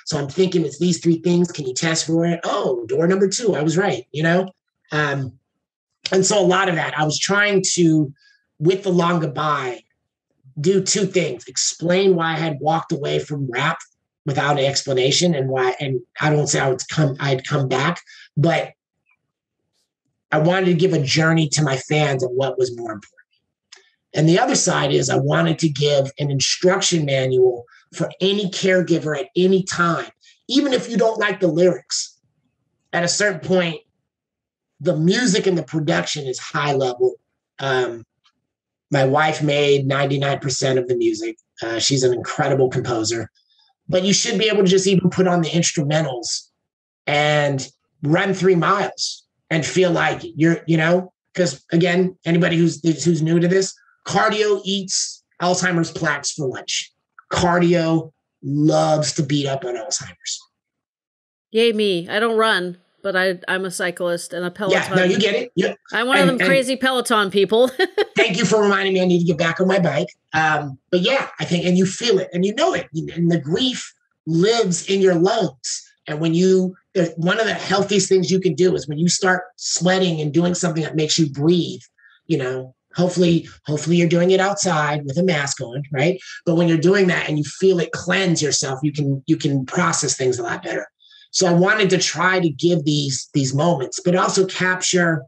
So I'm thinking it's these three things. Can you test for it? Oh, door number 2. I was right, you know? And so a lot of that, I was trying to, with The Long Goodbye, do two things. Explain why I had walked away from rap without an explanation and why, and I don't say I'd come back, but I wanted to give a journey to my fans of what was more important. And the other side is I wanted to give an instruction manual for any caregiver at any time, even if you don't like the lyrics. At a certain point, the music and the production is high level. My wife made 99% of the music. She's an incredible composer. But you should be able to just even put on the instrumentals and run 3 miles and feel like you're, you know, because again, anybody who's new to this, cardio eats Alzheimer's plaques for lunch. Cardio loves to beat up on Alzheimer's. Yay me. I don't run, but I'm a cyclist and a Peloton. Yeah, no, you get it. Yeah. I'm one of them crazy Peloton people. Thank you for reminding me I need to get back on my bike. But yeah, I think, and you feel it and you know it. And the grief lives in your lungs. And when one of the healthiest things you can do is when you start sweating and doing something that makes you breathe, you know, hopefully you're doing it outside with a mask on, right? But when you're doing that and you feel it cleanse yourself, you can process things a lot better. So I wanted to try to give these moments, but also capture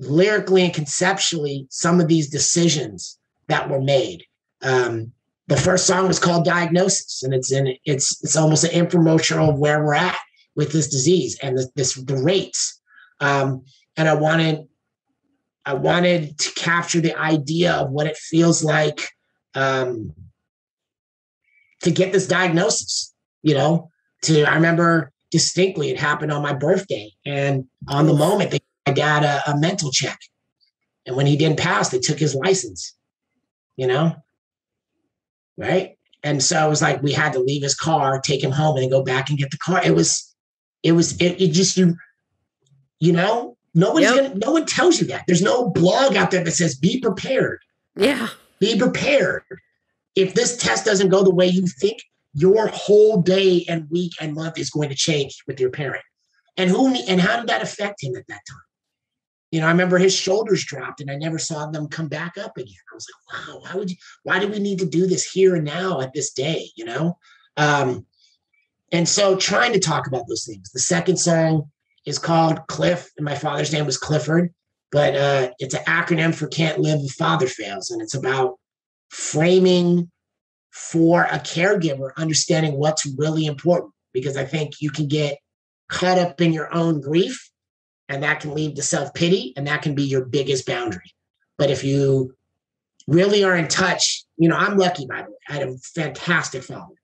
lyrically and conceptually some of these decisions that were made. The first song was called Diagnosis, and it's almost an infomercial of where we're at with this disease and the rates. And I wanted to capture the idea of what it feels like to get this diagnosis, you know, I remember distinctly it happened on my birthday, and on the moment they got a mental check. And when he didn't pass, they took his license, you know, right? And so it was like, we had to leave his car, take him home, and then go back and get the car. It just, you know, no one tells you that. There's no blog out there that says, be prepared. Yeah. Be prepared. If this test doesn't go the way you think, your whole day and week and month is going to change with your parent. And how did that affect him at that time? You know, I remember his shoulders dropped and I never saw them come back up again. I was like, wow, why do we need to do this here and now at this day, you know? And so trying to talk about those things. The second song is called Cliff, and my father's name was Clifford, but it's an acronym for Can't Live If Father Fails. And it's about framing for a caregiver, understanding what's really important, because I think you can get caught up in your own grief, and that can lead to self-pity, and that can be your biggest boundary. But if you really are in touch, you know, I'm lucky, by the way. I had a fantastic father.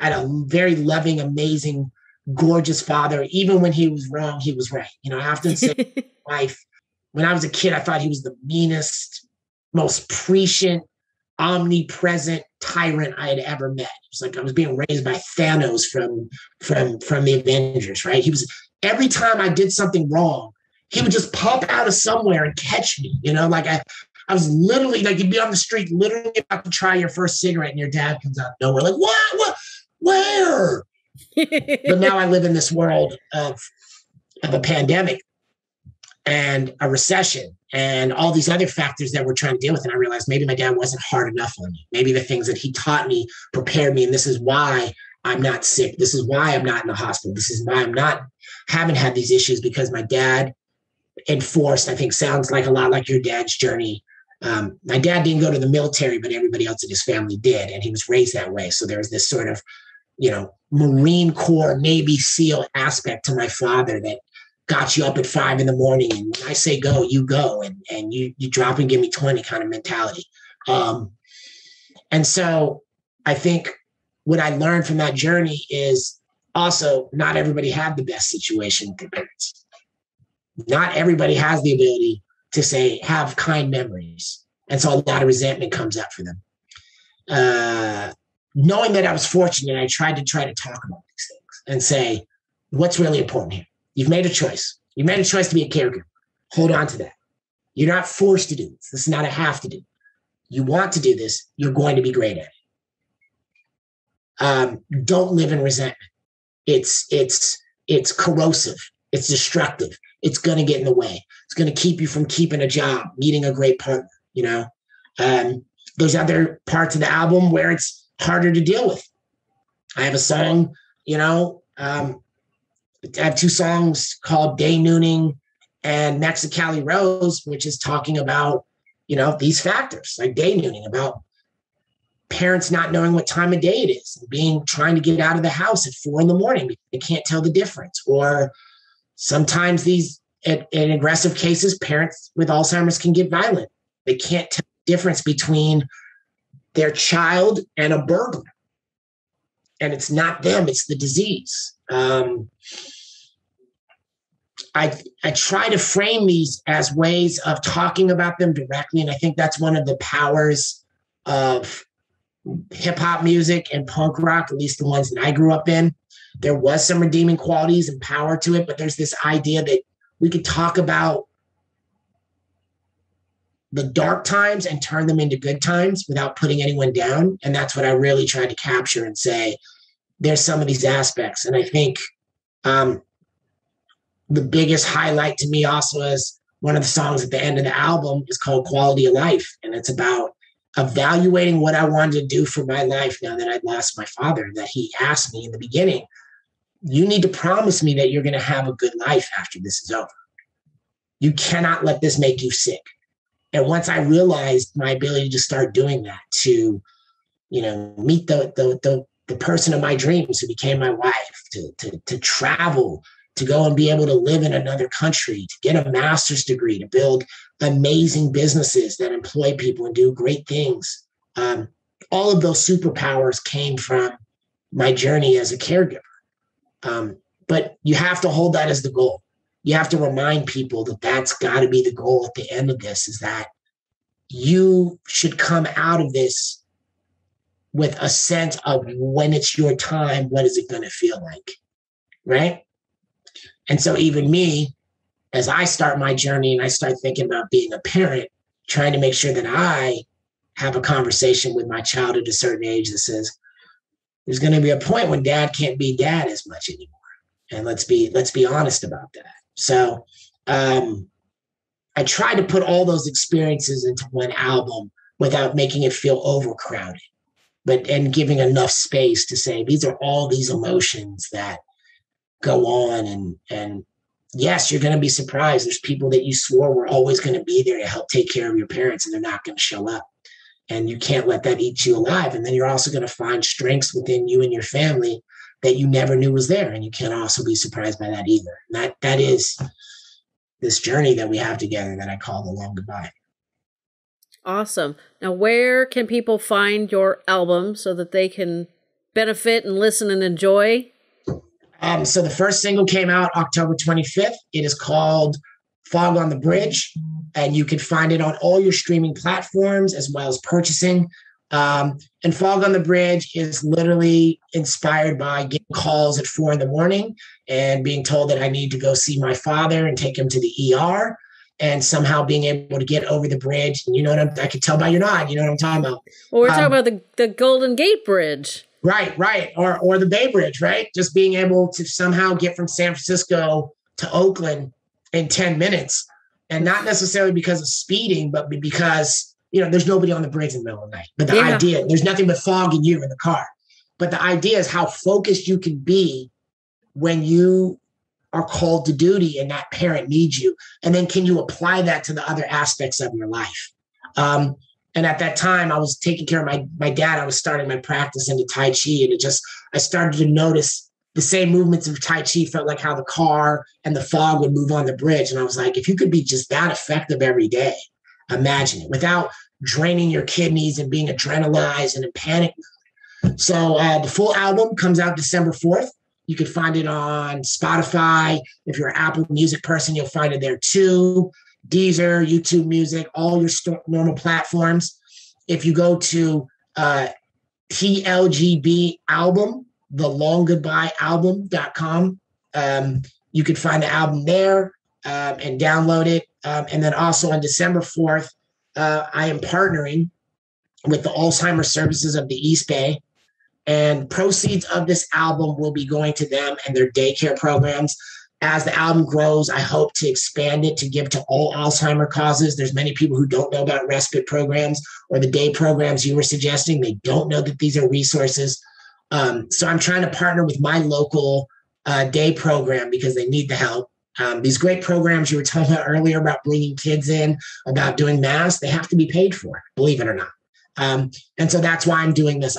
I had a very loving, amazing gorgeous father. Even when he was wrong, he was right. You know, I often say in life, when I was a kid, I thought he was the meanest, most prescient, omnipresent tyrant I had ever met. It was like I was being raised by Thanos from the Avengers, right? He was, every time I did something wrong, he would just pop out of somewhere and catch me, you know, like I was literally like, you'd be on the street, literally about to try your first cigarette and your dad comes out of nowhere. Like, what, where? But now I live in this world of a pandemic and a recession and all these other factors that we're trying to deal with. And I realized maybe my dad wasn't hard enough on me. Maybe the things that he taught me prepared me. And this is why I'm not sick. This is why I'm not in the hospital. This is why I'm not, haven't had these issues, because my dad enforced, I think sounds like a lot like your dad's journey. My dad didn't go to the military, but everybody else in his family did. And he was raised that way. So there was this sort of, you know, Marine Corps, Navy SEAL aspect to my father that got you up at 5 a.m. and when I say go, you go, and you drop and give me 20 kind of mentality. And so I think what I learned from that journey is also not everybody had the best situation with their parents. Not everybody has the ability to say, have kind memories. And so a lot of resentment comes up for them. Knowing that I was fortunate, I tried to talk about these things and say, what's really important here? You've made a choice. You made a choice to be a caregiver. Hold on to that. You're not forced to do this. This is not a have to do. You want to do this. You're going to be great at it. Don't live in resentment. It's corrosive. It's destructive. It's going to get in the way. It's going to keep you from keeping a job, meeting a great partner. You know, there's other parts of the album where it's harder to deal with. I have a song, you know, I have two songs called Day Nooning and Mexicali Rose, which is talking about, you know, these factors like day nooning, about parents not knowing what time of day it is, and trying to get out of the house at 4 a.m. because they can't tell the difference. Or sometimes in aggressive cases, parents with Alzheimer's can get violent. They can't tell the difference between their child and a burglar. And it's not them, it's the disease. I try to frame these as ways of talking about them directly. And I think that's one of the powers of hip hop music and punk rock, at least the ones that I grew up in. There was some redeeming qualities and power to it, but there's this idea that we could talk about the dark times and turn them into good times without putting anyone down. And that's what I really tried to capture and say, there's some of these aspects. And I think the biggest highlight to me also is one of the songs at the end of the album is called Quality of Life. And it's about evaluating what I wanted to do for my life now that I'd lost my father, that he asked me in the beginning, you need to promise me that you're going to have a good life after this is over. You cannot let this make you sick. And once I realized my ability to start doing that, to, you know, meet the person of my dreams who became my wife, to travel, to go and be able to live in another country, to get a master's degree, to build amazing businesses that employ people and do great things. All of those superpowers came from my journey as a caregiver. But you have to hold that as the goal. You have to remind people that that's got to be the goal at the end of this, is that you should come out of this with a sense of when it's your time, what is it going to feel like, right? And so even me, as I start my journey and I start thinking about being a parent, trying to make sure that I have a conversation with my child at a certain age that says, there's going to be a point when dad can't be dad as much anymore. And let's be honest about that. So I tried to put all those experiences into one album without making it feel overcrowded, and giving enough space to say, these are all these emotions that go on. And yes, you're going to be surprised. There's people that you swore were always going to be there to help take care of your parents, and they're not going to show up. And you can't let that eat you alive. And then you're also going to find strengths within you and your family that you never knew was there. And you can't also be surprised by that either. And that is this journey that we have together that I call The Long Goodbye. Awesome. Now, where can people find your album so that they can benefit and listen and enjoy? So the first single came out October 25th. It is called Fog on the Bridge, and you can find it on all your streaming platforms as well as purchasing. And Fog on the Bridge is literally inspired by getting calls at 4 a.m. and being told that I need to go see my father and take him to the ER, and somehow being able to get over the bridge. And you know what I can tell by your nod, you know what I'm talking about. Well, we're talking about the Golden Gate Bridge. Right, right. Or the Bay Bridge, right? Just being able to somehow get from San Francisco to Oakland in 10 minutes. And not necessarily because of speeding, but because, you know, there's nobody on the bridge in the middle of the night. But the idea, there's nothing but fog and you in the car. But the idea is how focused you can be when you are called to duty and that parent needs you. And then can you apply that to the other aspects of your life? And at that time, I was taking care of my dad. I was starting my practice into Tai Chi. And I started to notice the same movements of Tai Chi felt like how the car and the fog would move on the bridge. And I was like, if you could be just that effective every day, imagine it without draining your kidneys and being adrenalized and in panic mode. So the full album comes out December 4th. You can find it on Spotify. If you're an Apple Music person, you'll find it there too. Deezer, YouTube Music, all your normal platforms. If you go to TLGB album, The Long Goodbye album.com, you can find the album there and download it. And then also on December 4th, I am partnering with the Alzheimer's Services of the East Bay, and proceeds of this album will be going to them and their daycare programs. As the album grows, I hope to expand it to give to all Alzheimer causes. There's many people who don't know about respite programs or the day programs you were suggesting. They don't know that these are resources. So I'm trying to partner with my local day program because they need the help. These great programs you were talking about earlier about bringing kids in, about doing masks, they have to be paid for, believe it or not. And so that's why I'm doing this.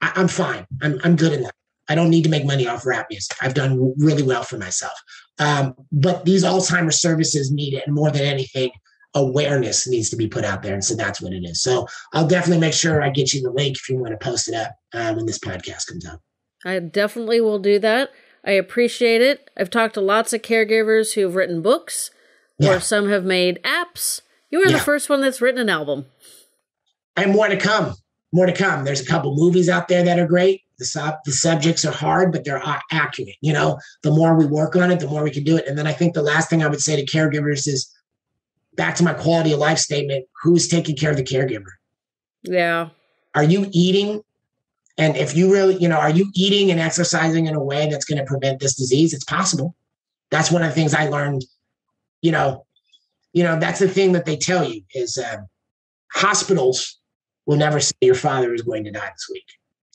I'm fine. I'm good enough. I don't need to make money off rap music. I've done really well for myself. But these Alzheimer's services need it. And more than anything, awareness needs to be put out there. And so that's what it is. So I'll definitely make sure I get you the link if you want to post it up when this podcast comes out. I definitely will do that. I appreciate it. I've talked to lots of caregivers who've written books or some have made apps. You are the first one that's written an album. And more to come. More to come. There's a couple movies out there that are great. The subjects are hard, but they're accurate. You know, the more we work on it, the more we can do it. And then I think the last thing I would say to caregivers is back to my quality of life statement. Who's taking care of the caregiver? Yeah. Are you eating? And if you really, you know, are you eating and exercising in a way that's going to prevent this disease? It's possible. That's one of the things I learned, you know, that's the thing that they tell you is hospitals will never say your father is going to die this week.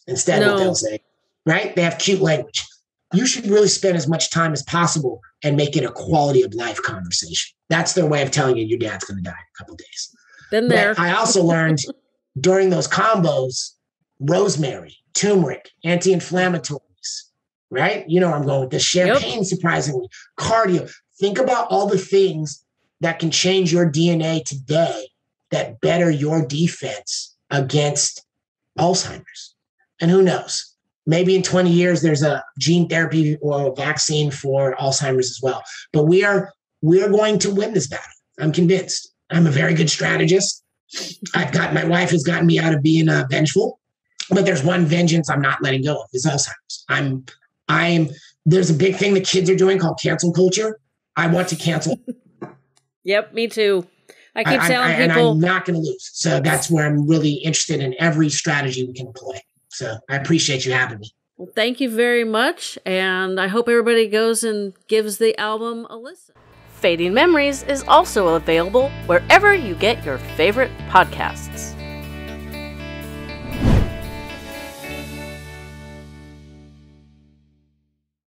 Instead, what they'll say, right? They have cute language. You should really spend as much time as possible and make it a quality of life conversation. That's their way of telling you your dad's going to die in a couple of days. Been there. I also learned during those combos, rosemary, turmeric, anti-inflammatories, right? You know where I'm going with this. Champagne, surprisingly. Cardio. Think about all the things that can change your DNA today that better your defense against Alzheimer's. And who knows, maybe in 20 years, there's a gene therapy or a vaccine for Alzheimer's as well. But we are going to win this battle. I'm convinced. I'm a very good strategist. My wife has gotten me out of being vengeful, but there's one vengeance I'm not letting go of is Alzheimer's. There's a big thing the kids are doing called cancel culture. I want to cancel. Yep, me too. I keep telling people. And I'm not going to lose. So that's where I'm really interested in every strategy we can employ. So I appreciate you having me. Well, thank you very much. And I hope everybody goes and gives the album a listen. Fading Memories is also available wherever you get your favorite podcasts.